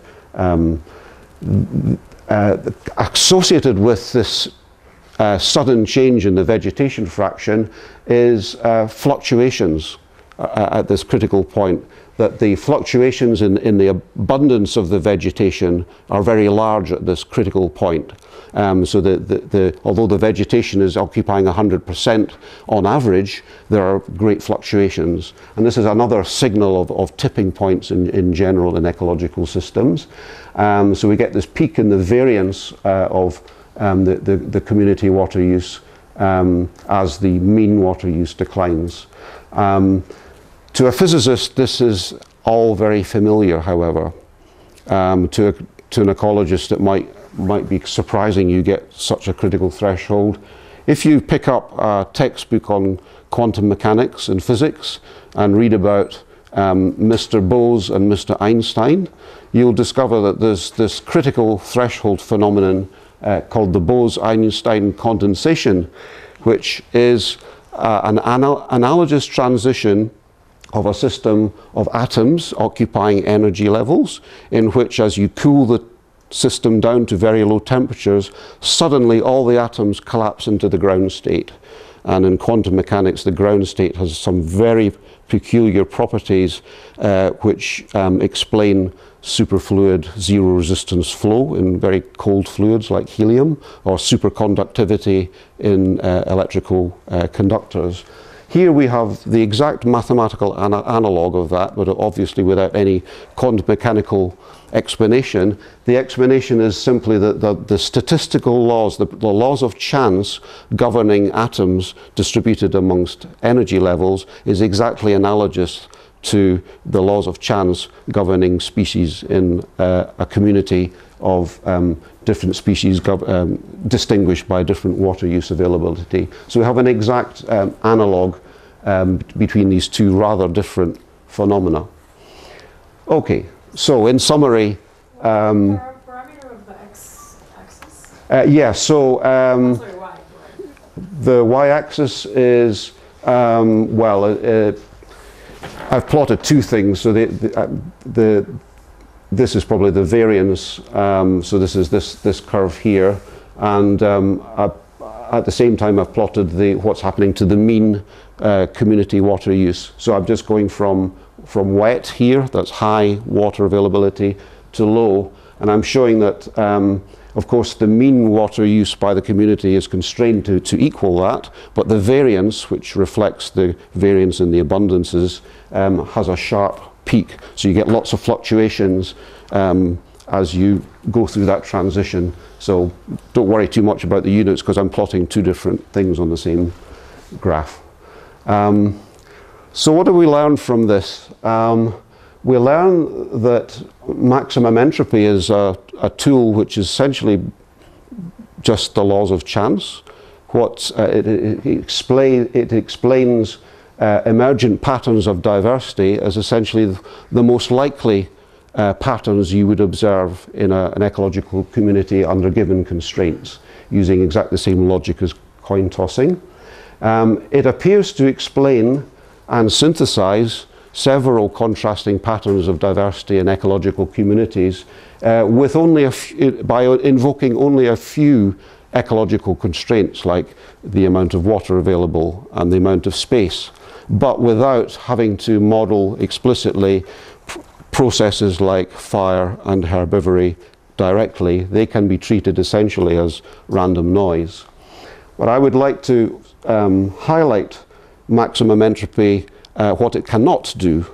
Associated with this sudden change in the vegetation fraction is fluctuations at this critical point, that the fluctuations in the abundance of the vegetation are very large at this critical point. So although the vegetation is occupying 100% on average, there are great fluctuations. And this is another signal of tipping points in general in ecological systems. So we get this peak in the variance of the community water use as the mean water use declines. To a physicist, this is all very familiar, however. To an ecologist, it might be surprising you get such a critical threshold. If you pick up a textbook on quantum mechanics and physics and read about Mr. Bose and Mr. Einstein, you'll discover that there's this critical threshold phenomenon called the Bose-Einstein condensation, which is an analogous transition of a system of atoms occupying energy levels, in which as you cool the system down to very low temperatures, suddenly all the atoms collapse into the ground state. And in quantum mechanics, the ground state has some very peculiar properties which explain superfluid zero resistance flow in very cold fluids like helium, or superconductivity in electrical conductors. Here we have the exact mathematical analogue of that, but obviously without any quantum mechanical explanation. The explanation is simply that the statistical laws, the laws of chance governing atoms distributed amongst energy levels, is exactly analogous to the laws of chance governing species in a community of different species distinguished by different water use availability. So we have an exact analogue between these two rather different phenomena. Okay, so in summary... parameter of the x-axis? Yeah, so... y. The y-axis is, I've plotted two things. So this is probably the variance. So this is this curve here, and at the same time I've plotted what's happening to the mean community water use. So I'm just going from wet here, that's high water availability, to low, and I'm showing that. Of course, the mean water use by the community is constrained to equal that, but the variance, which reflects the variance in the abundances, has a sharp peak. So you get lots of fluctuations as you go through that transition. So don't worry too much about the units, because I'm plotting two different things on the same graph. So what do we learn from this? We learn that maximum entropy is a tool which is essentially just the laws of chance. It explains emergent patterns of diversity as essentially the most likely patterns you would observe in an ecological community under given constraints, using exactly the same logic as coin tossing. It appears to explain and synthesize several contrasting patterns of diversity in ecological communities with only by invoking only a few ecological constraints, like the amount of water available and the amount of space, but without having to model explicitly processes like fire and herbivory directly. They can be treated essentially as random noise. But I would like to highlight maximum entropy, what it cannot do.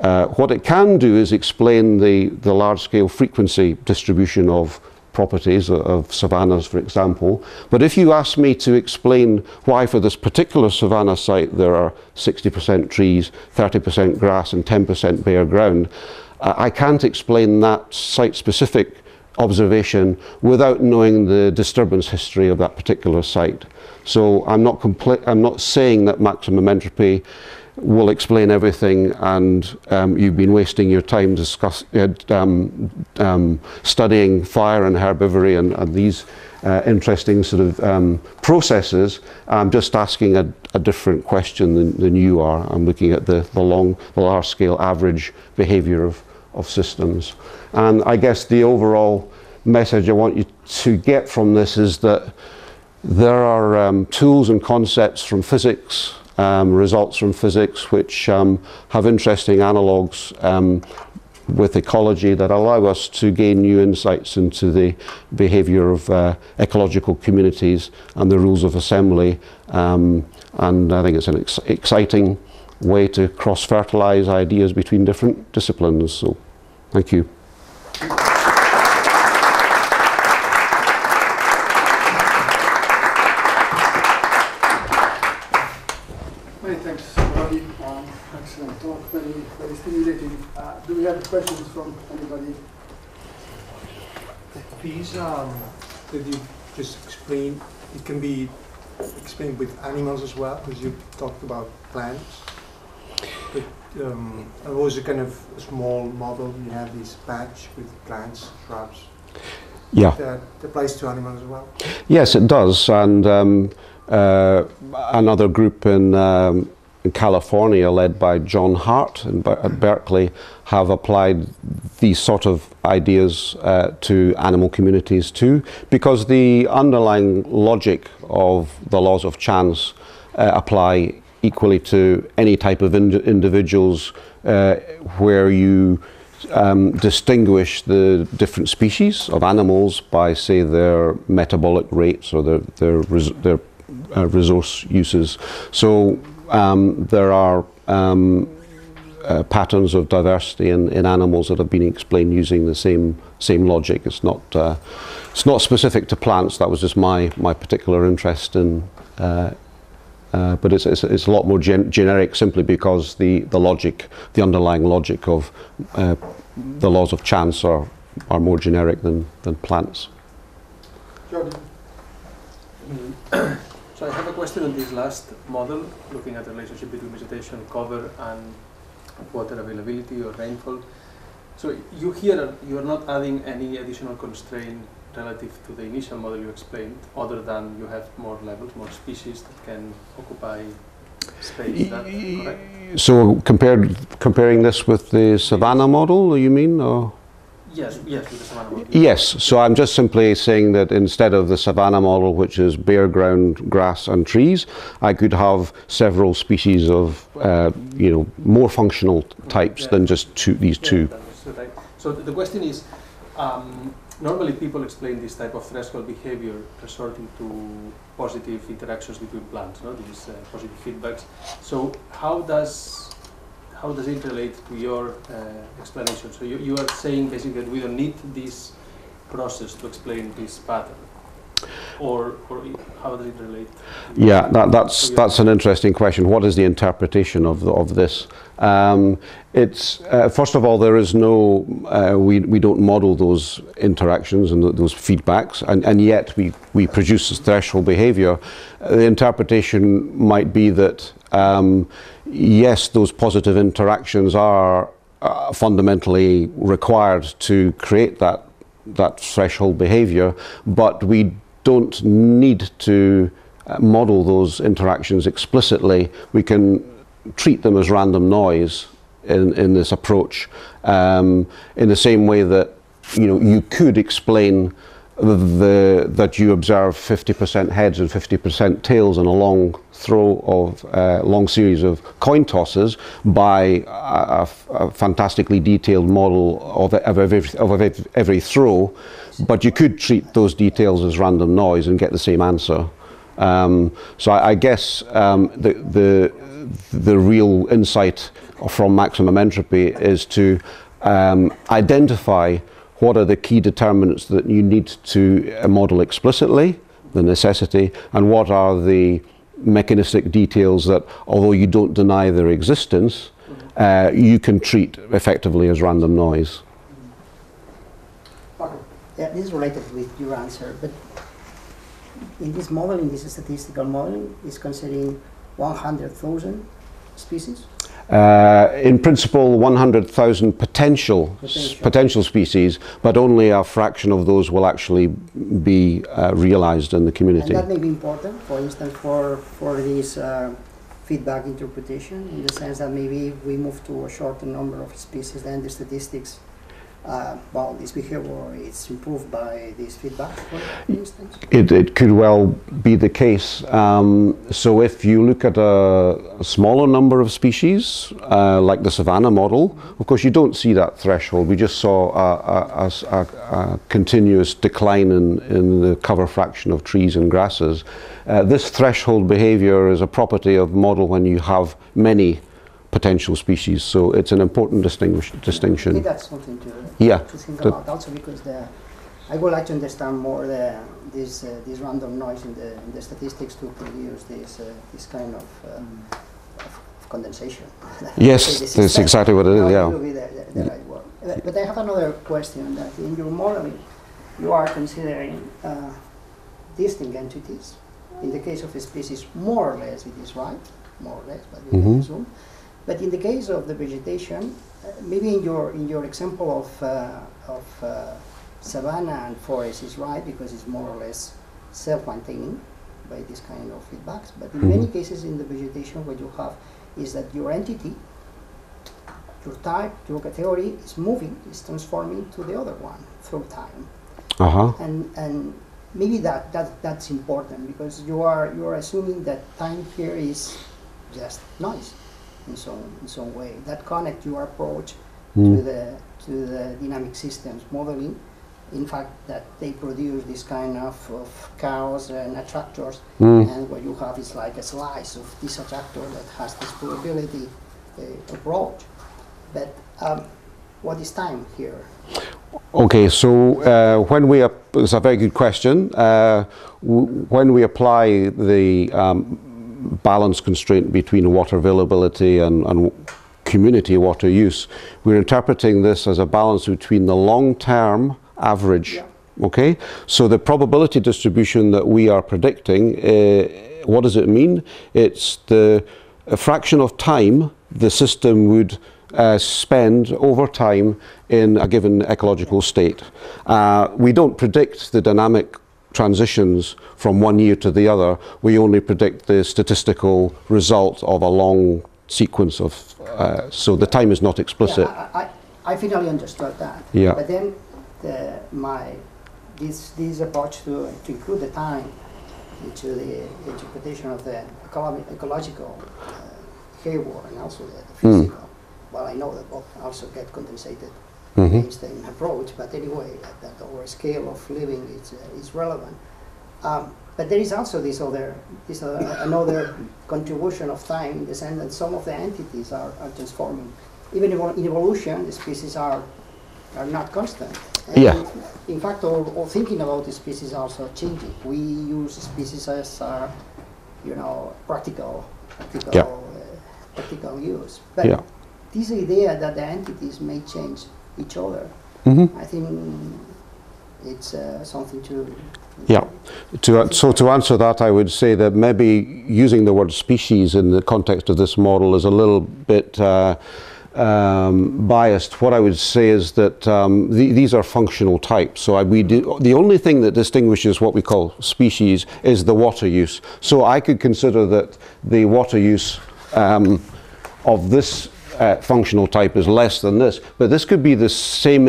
What it can do is explain the large-scale frequency distribution of properties of savannas, for example. But if you ask me to explain why for this particular savanna site there are 60% trees, 30% grass, and 10% bare ground, I can't explain that site-specific observation without knowing the disturbance history of that particular site. So I'm not saying that maximum entropy will explain everything, and you've been wasting your time studying fire and herbivory and these interesting sort of processes. I'm just asking a different question than you are. I'm looking at the large scale average behavior of systems. And I guess the overall message I want you to get from this is that there are tools and concepts from physics, results from physics, which have interesting analogues with ecology that allow us to gain new insights into the behavior of ecological communities and the rules of assembly. And I think it's an exciting way to cross-fertilize ideas between different disciplines. So, thank you. Questions from anybody? These that you just explained, it can be explained with animals as well, because you talked about plants. But it was a kind of a small model. You have this patch with plants, shrubs. Yeah. That applies to animals as well. Yes, it does. And another group in California, led by John Hart at Berkeley, have applied these sort of ideas to animal communities too, because the underlying logic of the laws of chance apply equally to any type of individuals where you distinguish the different species of animals by, say, their metabolic rates or their resource uses. So there are patterns of diversity in animals that have been explained using the same logic. It's not specific to plants. That was just my particular interest in, but it's a lot more generic, simply because the underlying logic of the laws of chance are more generic than plants. Jordan. So I have a question on this last model, looking at the relationship between vegetation cover and water availability or rainfall. So you here, you are not adding any additional constraint relative to the initial model you explained, other than you have more levels, more species that can occupy space. Is that correct? So comparing this with the savanna model, you mean? Or? Yes, yes, with the savanna model. Yes, so I'm just simply saying that instead of the savanna model, which is bare ground, grass and trees, I could have several species of, you know, more functional types than just these two. Right. So the question is, normally people explain this type of threshold behavior resorting to positive interactions between plants, no? These positive feedbacks. So how does it relate to your explanation? So you are saying basically that we don't need this process to explain this pattern, or how does it relate? Yeah, that's an interesting question. What is the interpretation of this? It's first of all, there is no we don't model those interactions and those feedbacks, and yet we produce this threshold behavior. The interpretation might be that yes, those positive interactions are fundamentally required to create that threshold behavior, but we don't need to model those interactions explicitly. We can treat them as random noise in this approach, in the same way that, you know, you could explain that you observe 50% heads and 50% tails in a long throw of long series of coin tosses by a fantastically detailed model of every throw, but you could treat those details as random noise and get the same answer. So I guess the real insight from maximum entropy is to identify what are the key determinants that you need to model explicitly, the necessity, and what are the mechanistic details that, although you don't deny their existence, you can treat effectively as random noise. Well, yeah, this is related with your answer, but in this modeling, this is statistical modeling, is considering 100,000 species? In principle, 100,000 potential species, but only a fraction of those will actually be realized in the community. And that may be important, for instance, for this feedback interpretation, in the sense that maybe we move to a shorter number of species, then the statistics about this behavior is improved by this feedback, for instance? It could well be the case. So if you look at a smaller number of species, like the savanna model, of course you don't see that threshold. We just saw a continuous decline in the cover fraction of trees and grasses. This threshold behavior is a property of model when you have many potential species, so it's an important distinction. I think that's something to think about, also because I would like to understand more this random noise in the statistics to produce this kind of condensation. Yes, that's exactly what it is. Yeah. But I have another question: that in your modeling, you are considering distinct entities. In the case of a species, more or less, it is right, more or less, but we can assume. But in the case of the vegetation, maybe in your example of savanna and forest is right, because it's more or less self-maintaining by this kind of feedbacks. But in many cases in the vegetation, what you have is that your entity, your type, your category is moving, is transforming to the other one through time. And maybe that's important, because you are assuming that time here is just noise. In some way, that connect your approach to the dynamic systems modeling. In fact, that they produce this kind of chaos and attractors, and what you have is like a slice of this attractor that has this probability approach. But what is time here? Okay, so when we it's a very good question. When we apply the balance constraint between water availability and community water use, we're interpreting this as a balance between the long-term average. Okay, so the probability distribution that we are predicting, what does it mean? It's a fraction of time the system would spend over time in a given ecological state. We don't predict the dynamic transitions from one year to the other. We only predict the statistical result of a long sequence of, so the time is not explicit. Yeah, I finally understood that. Yeah. But then this approach to include the time into the interpretation of the ecological behavior and also the physical, well, I know that both also get compensated. Einstein approach, but anyway, that our scale of living is relevant. But there is also another contribution of time, in the sense that some of the entities are transforming. Even in evolution, the species are not constant. And in fact, all thinking about the species also changing. We use species as practical use. But this idea that the entities may change each other, I think it's something to... So to answer that, I would say that maybe using the word species in the context of this model is a little bit biased. What I would say is that these are functional types. So the only thing that distinguishes what we call species is the water use. So I could consider that the water use of this functional type is less than this, but this could be the same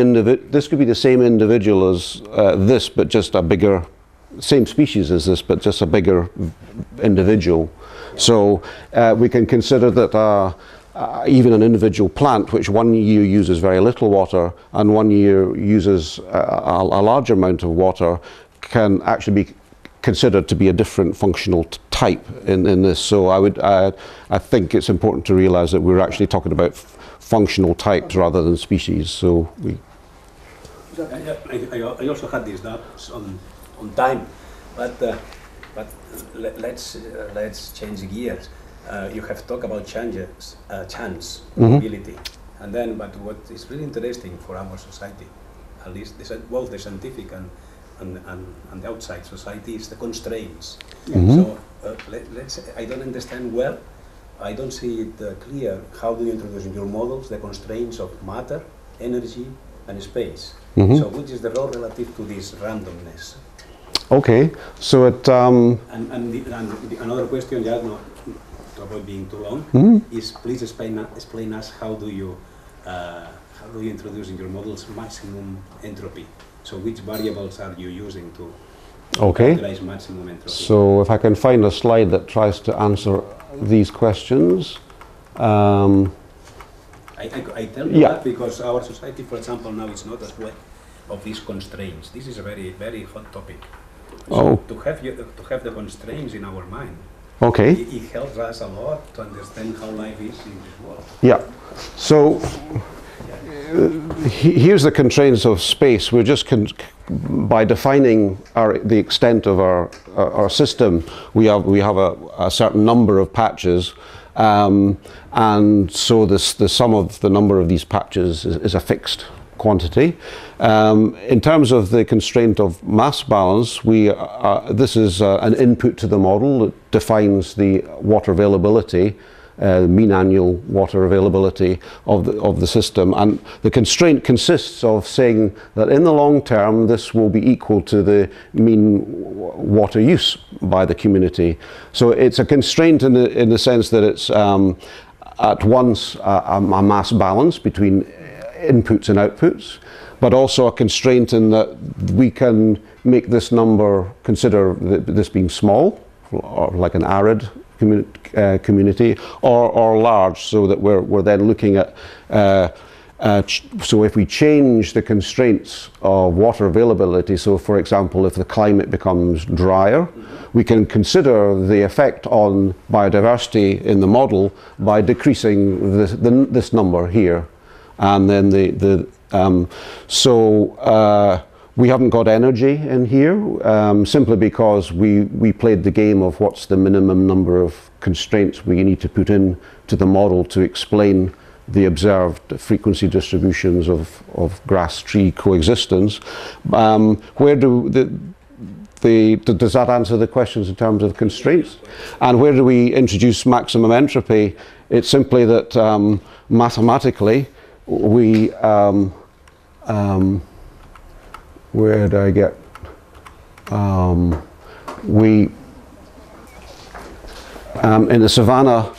individual as this, but just a bigger, same species as this, but just a bigger individual. So we can consider that even an individual plant, which one year uses very little water and one year uses a large amount of water, can actually be considered to be a different functional type in this. So I think it's important to realize that we're actually talking about functional types rather than species. So I also had these doubts on time, but let's change gears. you have talked about changes, chance, mobility. And then, but what is really interesting for our society, at least both the scientific and the outside society, is the constraints. So let's, I don't understand well, I don't see it clear, how do you introduce in your models the constraints of matter, energy, and space? So which is the role relative to this randomness? Okay, so it... And another question, yeah, no, to avoid being too long, is please explain us how do you introduce in your models maximum entropy? So which variables are you using to characterize maximum entropy? So if I can find a slide that tries to answer these questions. I tell you that because our society, for example, now is not as well of these constraints. This is a very, very hot topic. So to have the constraints in our mind, it helps us a lot to understand how life is in this world. Yeah. So here's the constraints of space. We're just by defining the extent of our system. We have a certain number of patches. And so the sum of the number of these patches is a fixed quantity. In terms of the constraint of mass balance, this is an input to the model that defines the water availability, mean annual water availability of the system. And the constraint consists of saying that in the long term, this will be equal to the mean water use by the community. So it's a constraint in the sense that it's at once a mass balance between inputs and outputs, but also a constraint in that we can make this number, consider this being small, or like an arid community, or large, so that we're then looking at so if we change the constraints of water availability, so for example if the climate becomes drier, we can consider the effect on biodiversity in the model by decreasing this number here, and then we haven't got energy in here, simply because we played the game of what's the minimum number of constraints we need to put in to the model to explain the observed frequency distributions of grass tree coexistence. Does that answer the questions in terms of constraints? And where do we introduce maximum entropy? It's simply that mathematically we where do I get? In the savannah,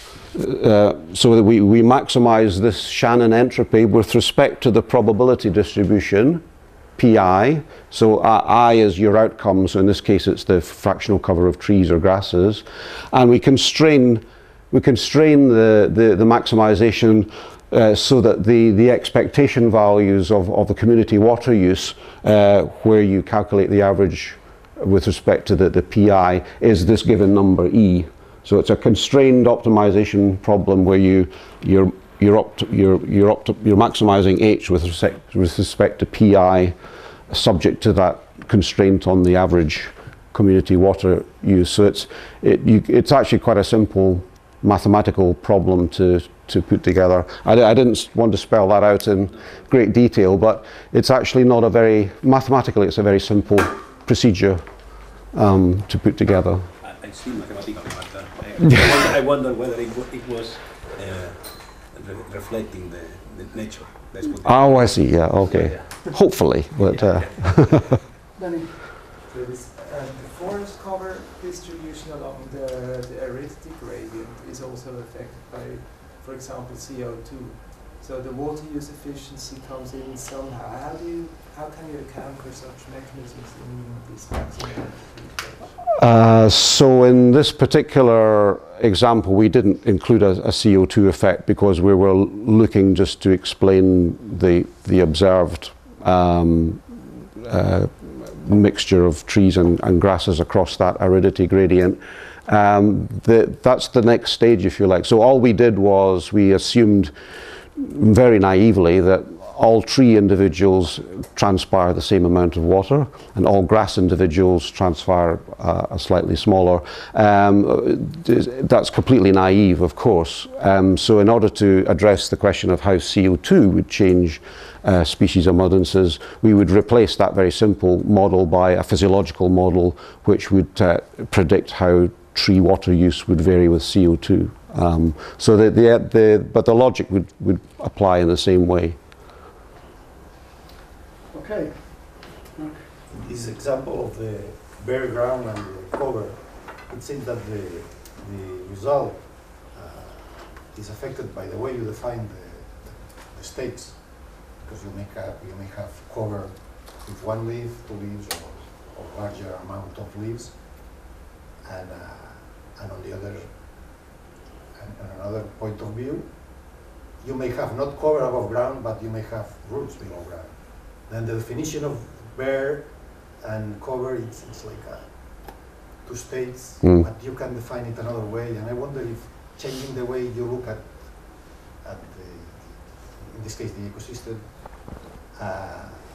so that we maximize this Shannon entropy with respect to the probability distribution, pi. So I is your outcome, so in this case it's the fractional cover of trees or grasses. And we constrain the maximization so that the expectation values of the community water use, where you calculate the average with respect to the PI, is this given number E. So it's a constrained optimization problem where you're maximizing H with respect to PI, subject to that constraint on the average community water use. So it's actually quite a simple mathematical problem to put together. I didn't want to spell that out in great detail, but it's actually not a very, mathematically it's a very simple procedure to put together. I see mathematical, but I wonder whether it was reflecting the nature. Oh, I see, yeah, okay. Yeah. Hopefully, but... the forest cover distribution along the aridity gradient is also affected by, for example, CO2. So the water use efficiency comes in somehow. How can you account for such mechanisms in this maximum? So in this particular example, we didn't include a CO2 effect because we were looking just to explain the observed mixture of trees and grasses across that aridity gradient. That's the next stage, if you like. So all we did was we assumed very naively that all tree individuals transpire the same amount of water, and all grass individuals transpire a slightly smaller. That's completely naive, of course. So in order to address the question of how CO2 would change species abundances, we would replace that very simple model by a physiological model which would predict how tree water use would vary with CO2. So but the logic would apply in the same way. Okay. This example of the bare ground and the cover, it seems that the result is affected by the way you define the stakes, because you may have cover with one leaf, two leaves, or a larger amount of leaves, and on the other, and another point of view, you may have not cover above ground, but you may have roots below ground. Then the definition of bare and cover, it's like two states, but you can define it another way. And I wonder if changing the way you look at the, in this case, the ecosystem,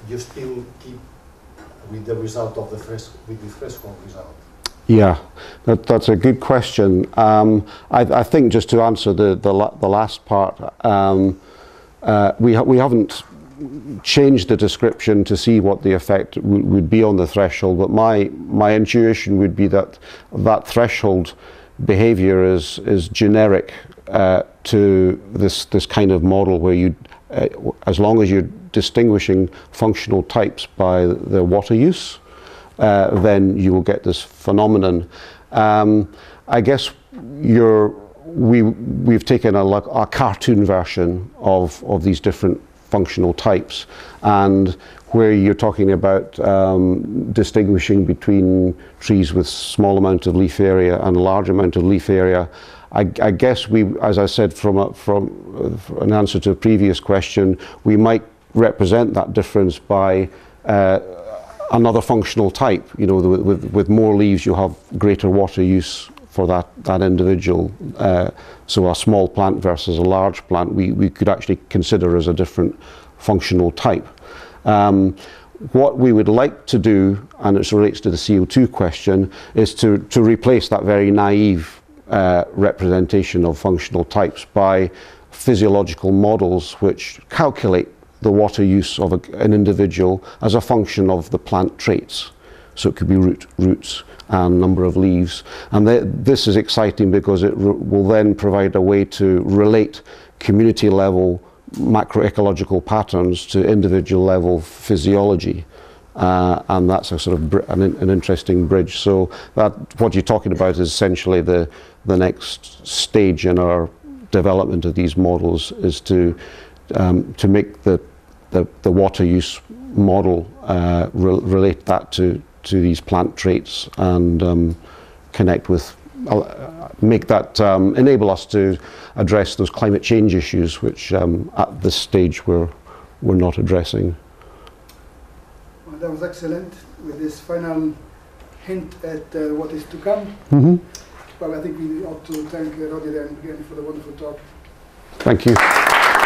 you still keep with the result of the threshold result. Yeah, that's a good question. I think just to answer the last part, we haven't changed the description to see what the effect would be on the threshold, but my intuition would be that that threshold behavior is generic to this kind of model where you, as long as you're distinguishing functional types by their water use, then you will get this phenomenon. I guess we've taken a cartoon version of these different functional types, and where you're talking about distinguishing between trees with small amount of leaf area and large amount of leaf area, I guess we, as I said from an answer to a previous question, we might represent that difference by another functional type. You know, with more leaves you have greater water use for that individual. So a small plant versus a large plant we could actually consider as a different functional type. What we would like to do, and it relates to the CO2 question, is to replace that very naive representation of functional types by physiological models which calculate the water use of an individual as a function of the plant traits. So it could be roots and number of leaves. And this is exciting because it will then provide a way to relate community level macroecological patterns to individual level physiology. And that's a sort of an interesting bridge. So what you're talking about is essentially the next stage in our development of these models, is to make the water use model relate that to these plant traits, and connect with, make that enable us to address those climate change issues which at this stage we're not addressing. Well, that was excellent, with this final hint at what is to come. Well, I think we ought to thank Roddy and Gary for the wonderful talk. Thank you.